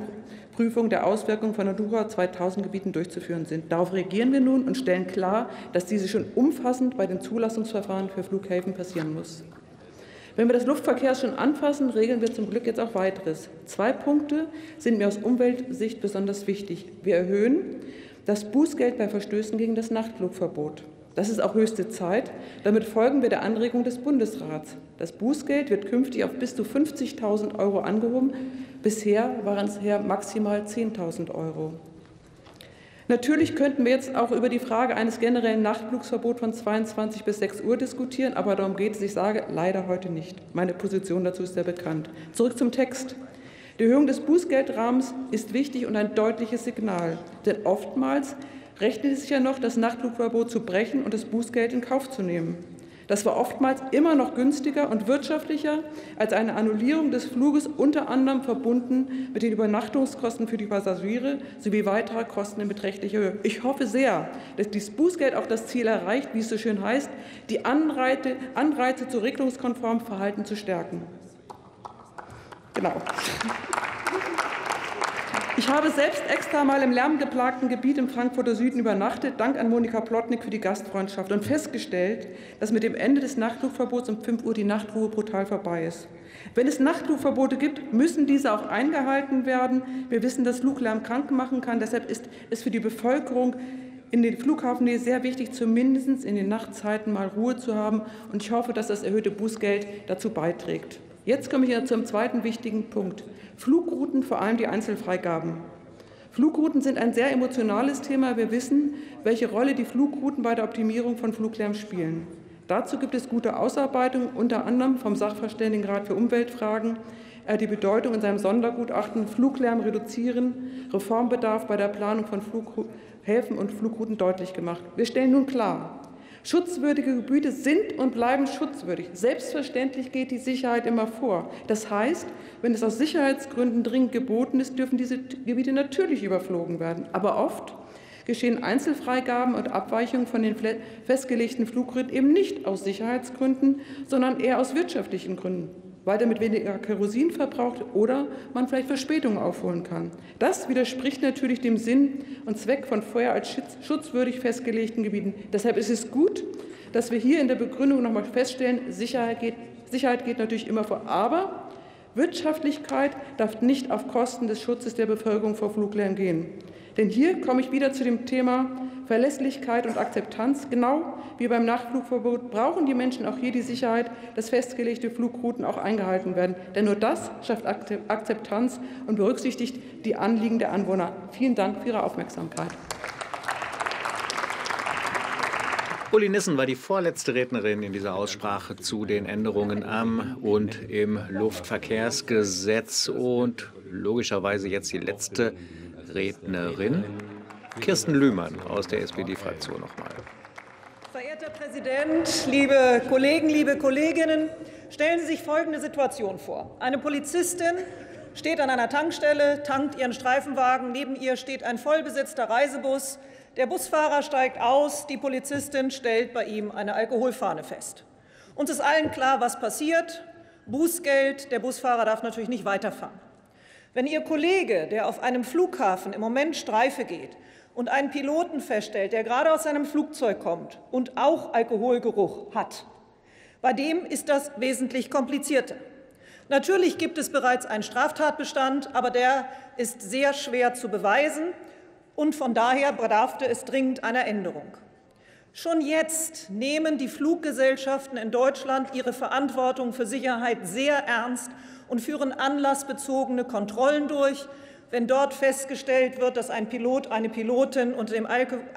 Prüfung der Auswirkungen von Natura zweitausend-Gebieten durchzuführen sind. Darauf reagieren wir nun und stellen klar, dass diese schon umfassend bei den Zulassungsverfahren für Flughäfen passieren muss. Wenn wir das Luftverkehr schon anfassen, regeln wir zum Glück jetzt auch weiteres. Zwei Punkte sind mir aus Umweltsicht besonders wichtig. Wir erhöhen das Bußgeld bei Verstößen gegen das Nachtflugverbot. Das ist auch höchste Zeit. Damit folgen wir der Anregung des Bundesrats. Das Bußgeld wird künftig auf bis zu fünfzigtausend Euro angehoben. Bisher waren es maximal zehntausend Euro. Natürlich könnten wir jetzt auch über die Frage eines generellen Nachtflugsverbots von zweiundzwanzig bis sechs Uhr diskutieren, aber darum geht es, ich sage, leider heute nicht. Meine Position dazu ist sehr bekannt. Zurück zum Text. Die Erhöhung des Bußgeldrahmens ist wichtig und ein deutliches Signal, denn oftmals rechnet es sich ja noch, das Nachtflugverbot zu brechen und das Bußgeld in Kauf zu nehmen. Das war oftmals immer noch günstiger und wirtschaftlicher als eine Annullierung des Fluges, unter anderem verbunden mit den Übernachtungskosten für die Passagiere sowie weitere Kosten in beträchtlicher Höhe. Ich hoffe sehr, dass dieses Bußgeld auch das Ziel erreicht, wie es so schön heißt, die Anreize, Anreize zu regelungskonformem Verhalten zu stärken. Genau. Ich habe selbst extra mal im lärmgeplagten Gebiet im Frankfurter Süden übernachtet, dank an Monika Plotnik für die Gastfreundschaft, und festgestellt, dass mit dem Ende des Nachtflugverbots um fünf Uhr die Nachtruhe brutal vorbei ist. Wenn es Nachtflugverbote gibt, müssen diese auch eingehalten werden. Wir wissen, dass Fluglärm krank machen kann. Deshalb ist es für die Bevölkerung in den Flughafennähe sehr wichtig, zumindest in den Nachtzeiten mal Ruhe zu haben. Und ich hoffe, dass das erhöhte Bußgeld dazu beiträgt. Jetzt komme ich zum zweiten wichtigen Punkt. Flugrouten, vor allem die Einzelfreigaben. Flugrouten sind ein sehr emotionales Thema. Wir wissen, welche Rolle die Flugrouten bei der Optimierung von Fluglärm spielen. Dazu gibt es gute Ausarbeitungen, unter anderem vom Sachverständigenrat für Umweltfragen, er die Bedeutung in seinem Sondergutachten „Fluglärm reduzieren, Reformbedarf bei der Planung von Flughäfen und Flugrouten“ deutlich gemacht. Wir stellen nun klar, Schutzwürdige Gebiete sind und bleiben schutzwürdig. Selbstverständlich geht die Sicherheit immer vor. Das heißt, wenn es aus Sicherheitsgründen dringend geboten ist, dürfen diese Gebiete natürlich überflogen werden. Aber oft geschehen Einzelfreigaben und Abweichungen von den festgelegten Flugrouten eben nicht aus Sicherheitsgründen, sondern eher aus wirtschaftlichen Gründen, weil damit weniger Kerosin verbraucht oder man vielleicht Verspätungen aufholen kann. Das widerspricht natürlich dem Sinn und Zweck von vorher als schutzwürdig festgelegten Gebieten. Deshalb ist es gut, dass wir hier in der Begründung nochmal feststellen, Sicherheit geht, Sicherheit geht natürlich immer vor. Aber Wirtschaftlichkeit darf nicht auf Kosten des Schutzes der Bevölkerung vor Fluglärm gehen. Denn hier komme ich wieder zu dem Thema Verlässlichkeit und Akzeptanz. Genau wie beim Nachtflugverbot brauchen die Menschen auch hier die Sicherheit, dass festgelegte Flugrouten auch eingehalten werden. Denn nur das schafft Akzeptanz und berücksichtigt die Anliegen der Anwohner. Vielen Dank für Ihre Aufmerksamkeit. Ulli Nissen war die vorletzte Rednerin in dieser Aussprache zu den Änderungen am und im Luftverkehrsgesetz und logischerweise jetzt die letzte Rednerin Kirsten Lühmann aus der S P D-Fraktion nochmal. Verehrter Präsident, liebe Kollegen, liebe Kolleginnen, stellen Sie sich folgende Situation vor. Eine Polizistin steht an einer Tankstelle, tankt ihren Streifenwagen, neben ihr steht ein vollbesetzter Reisebus, der Busfahrer steigt aus, die Polizistin stellt bei ihm eine Alkoholfahne fest. Uns ist allen klar, was passiert. Bußgeld, der Busfahrer darf natürlich nicht weiterfahren. Wenn Ihr Kollege, der auf einem Flughafen im Moment Streife geht und einen Piloten feststellt, der gerade aus seinem Flugzeug kommt und auch Alkoholgeruch hat, bei dem ist das wesentlich komplizierter. Natürlich gibt es bereits einen Straftatbestand, aber der ist sehr schwer zu beweisen und von daher bedarf es dringend einer Änderung. Schon jetzt nehmen die Fluggesellschaften in Deutschland ihre Verantwortung für Sicherheit sehr ernst und führen anlassbezogene Kontrollen durch. Wenn dort festgestellt wird, dass ein Pilot, eine Pilotin unter dem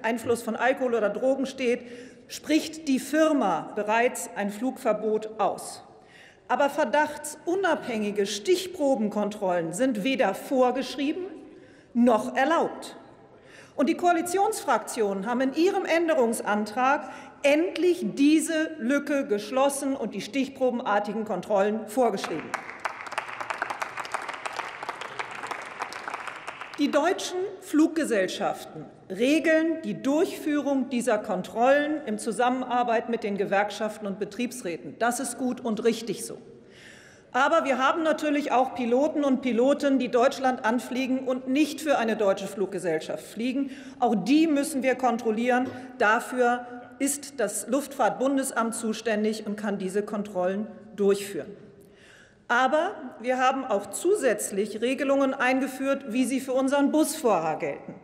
Einfluss von Alkohol oder Drogen steht, spricht die Firma bereits ein Flugverbot aus. Aber verdachtsunabhängige Stichprobenkontrollen sind weder vorgeschrieben noch erlaubt. Und die Koalitionsfraktionen haben in ihrem Änderungsantrag endlich diese Lücke geschlossen und die stichprobenartigen Kontrollen vorgeschrieben. Die deutschen Fluggesellschaften regeln die Durchführung dieser Kontrollen in Zusammenarbeit mit den Gewerkschaften und Betriebsräten. Das ist gut und richtig so. Aber wir haben natürlich auch Piloten und Pilotinnen, die Deutschland anfliegen und nicht für eine deutsche Fluggesellschaft fliegen. Auch die müssen wir kontrollieren. Dafür ist das Luftfahrtbundesamt zuständig und kann diese Kontrollen durchführen. Aber wir haben auch zusätzlich Regelungen eingeführt, wie sie für unseren Busfahrer gelten.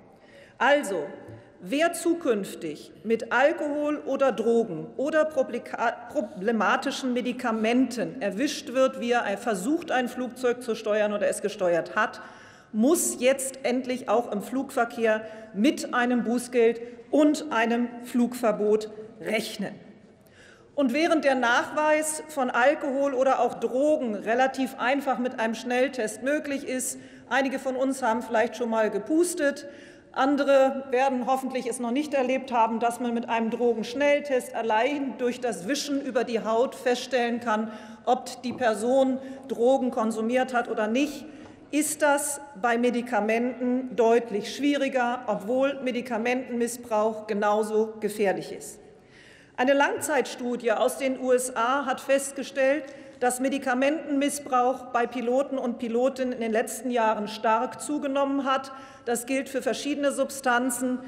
Also, wer zukünftig mit Alkohol oder Drogen oder problematischen Medikamenten erwischt wird, wie er versucht, ein Flugzeug zu steuern oder es gesteuert hat, muss jetzt endlich auch im Flugverkehr mit einem Bußgeld und einem Flugverbot rechnen. Und während der Nachweis von Alkohol oder auch Drogen relativ einfach mit einem Schnelltest möglich ist, einige von uns haben vielleicht schon mal gepustet, andere werden hoffentlich es noch nicht erlebt haben, dass man mit einem Drogenschnelltest allein durch das Wischen über die Haut feststellen kann, ob die Person Drogen konsumiert hat oder nicht, ist das bei Medikamenten deutlich schwieriger, obwohl Medikamentenmissbrauch genauso gefährlich ist. Eine Langzeitstudie aus den U S A hat festgestellt, dass Medikamentenmissbrauch bei Piloten und Pilotinnen in den letzten Jahren stark zugenommen hat. Das gilt für verschiedene Substanzen.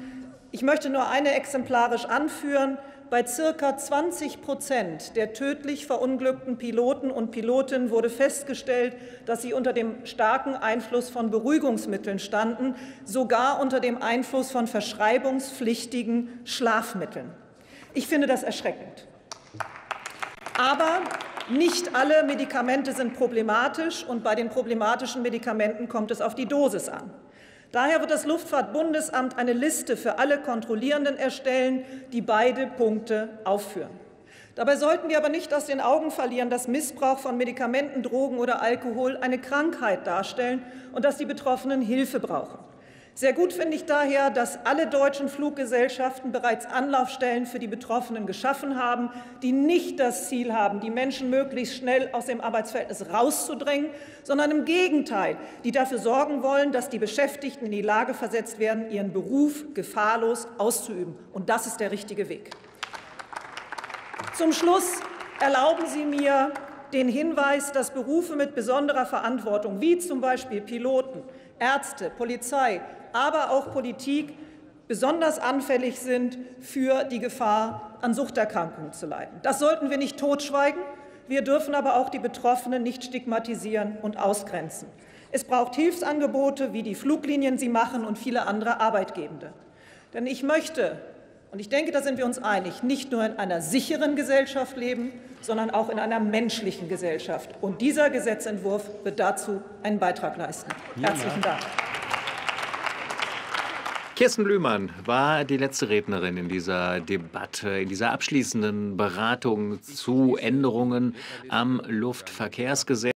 Ich möchte nur eine exemplarisch anführen. Bei ca. zwanzig Prozent der tödlich verunglückten Piloten und Pilotinnen wurde festgestellt, dass sie unter dem starken Einfluss von Beruhigungsmitteln standen, sogar unter dem Einfluss von verschreibungspflichtigen Schlafmitteln. Ich finde das erschreckend. Aber nicht alle Medikamente sind problematisch, und bei den problematischen Medikamenten kommt es auf die Dosis an. Daher wird das Luftfahrtbundesamt eine Liste für alle Kontrollierenden erstellen, die beide Punkte aufführen. Dabei sollten wir aber nicht aus den Augen verlieren, dass Missbrauch von Medikamenten, Drogen oder Alkohol eine Krankheit darstellen und dass die Betroffenen Hilfe brauchen. Sehr gut finde ich daher, dass alle deutschen Fluggesellschaften bereits Anlaufstellen für die Betroffenen geschaffen haben, die nicht das Ziel haben, die Menschen möglichst schnell aus dem Arbeitsverhältnis rauszudrängen, sondern im Gegenteil, die dafür sorgen wollen, dass die Beschäftigten in die Lage versetzt werden, ihren Beruf gefahrlos auszuüben. Und das ist der richtige Weg. Zum Schluss erlauben Sie mir den Hinweis, dass Berufe mit besonderer Verantwortung, wie zum Beispiel Piloten, Ärzte, Polizei, aber auch Politik besonders anfällig sind, für die Gefahr, an Suchterkrankungen zu leiden. Das sollten wir nicht totschweigen. Wir dürfen aber auch die Betroffenen nicht stigmatisieren und ausgrenzen. Es braucht Hilfsangebote, wie die Fluglinien sie machen und viele andere Arbeitgebende. Denn ich möchte, und ich denke, da sind wir uns einig, nicht nur in einer sicheren Gesellschaft leben, sondern auch in einer menschlichen Gesellschaft. Und dieser Gesetzentwurf wird dazu einen Beitrag leisten. Herzlichen Dank. Kirsten Lühmann war die letzte Rednerin in dieser Debatte, in dieser abschließenden Beratung zu Änderungen am Luftverkehrsgesetz.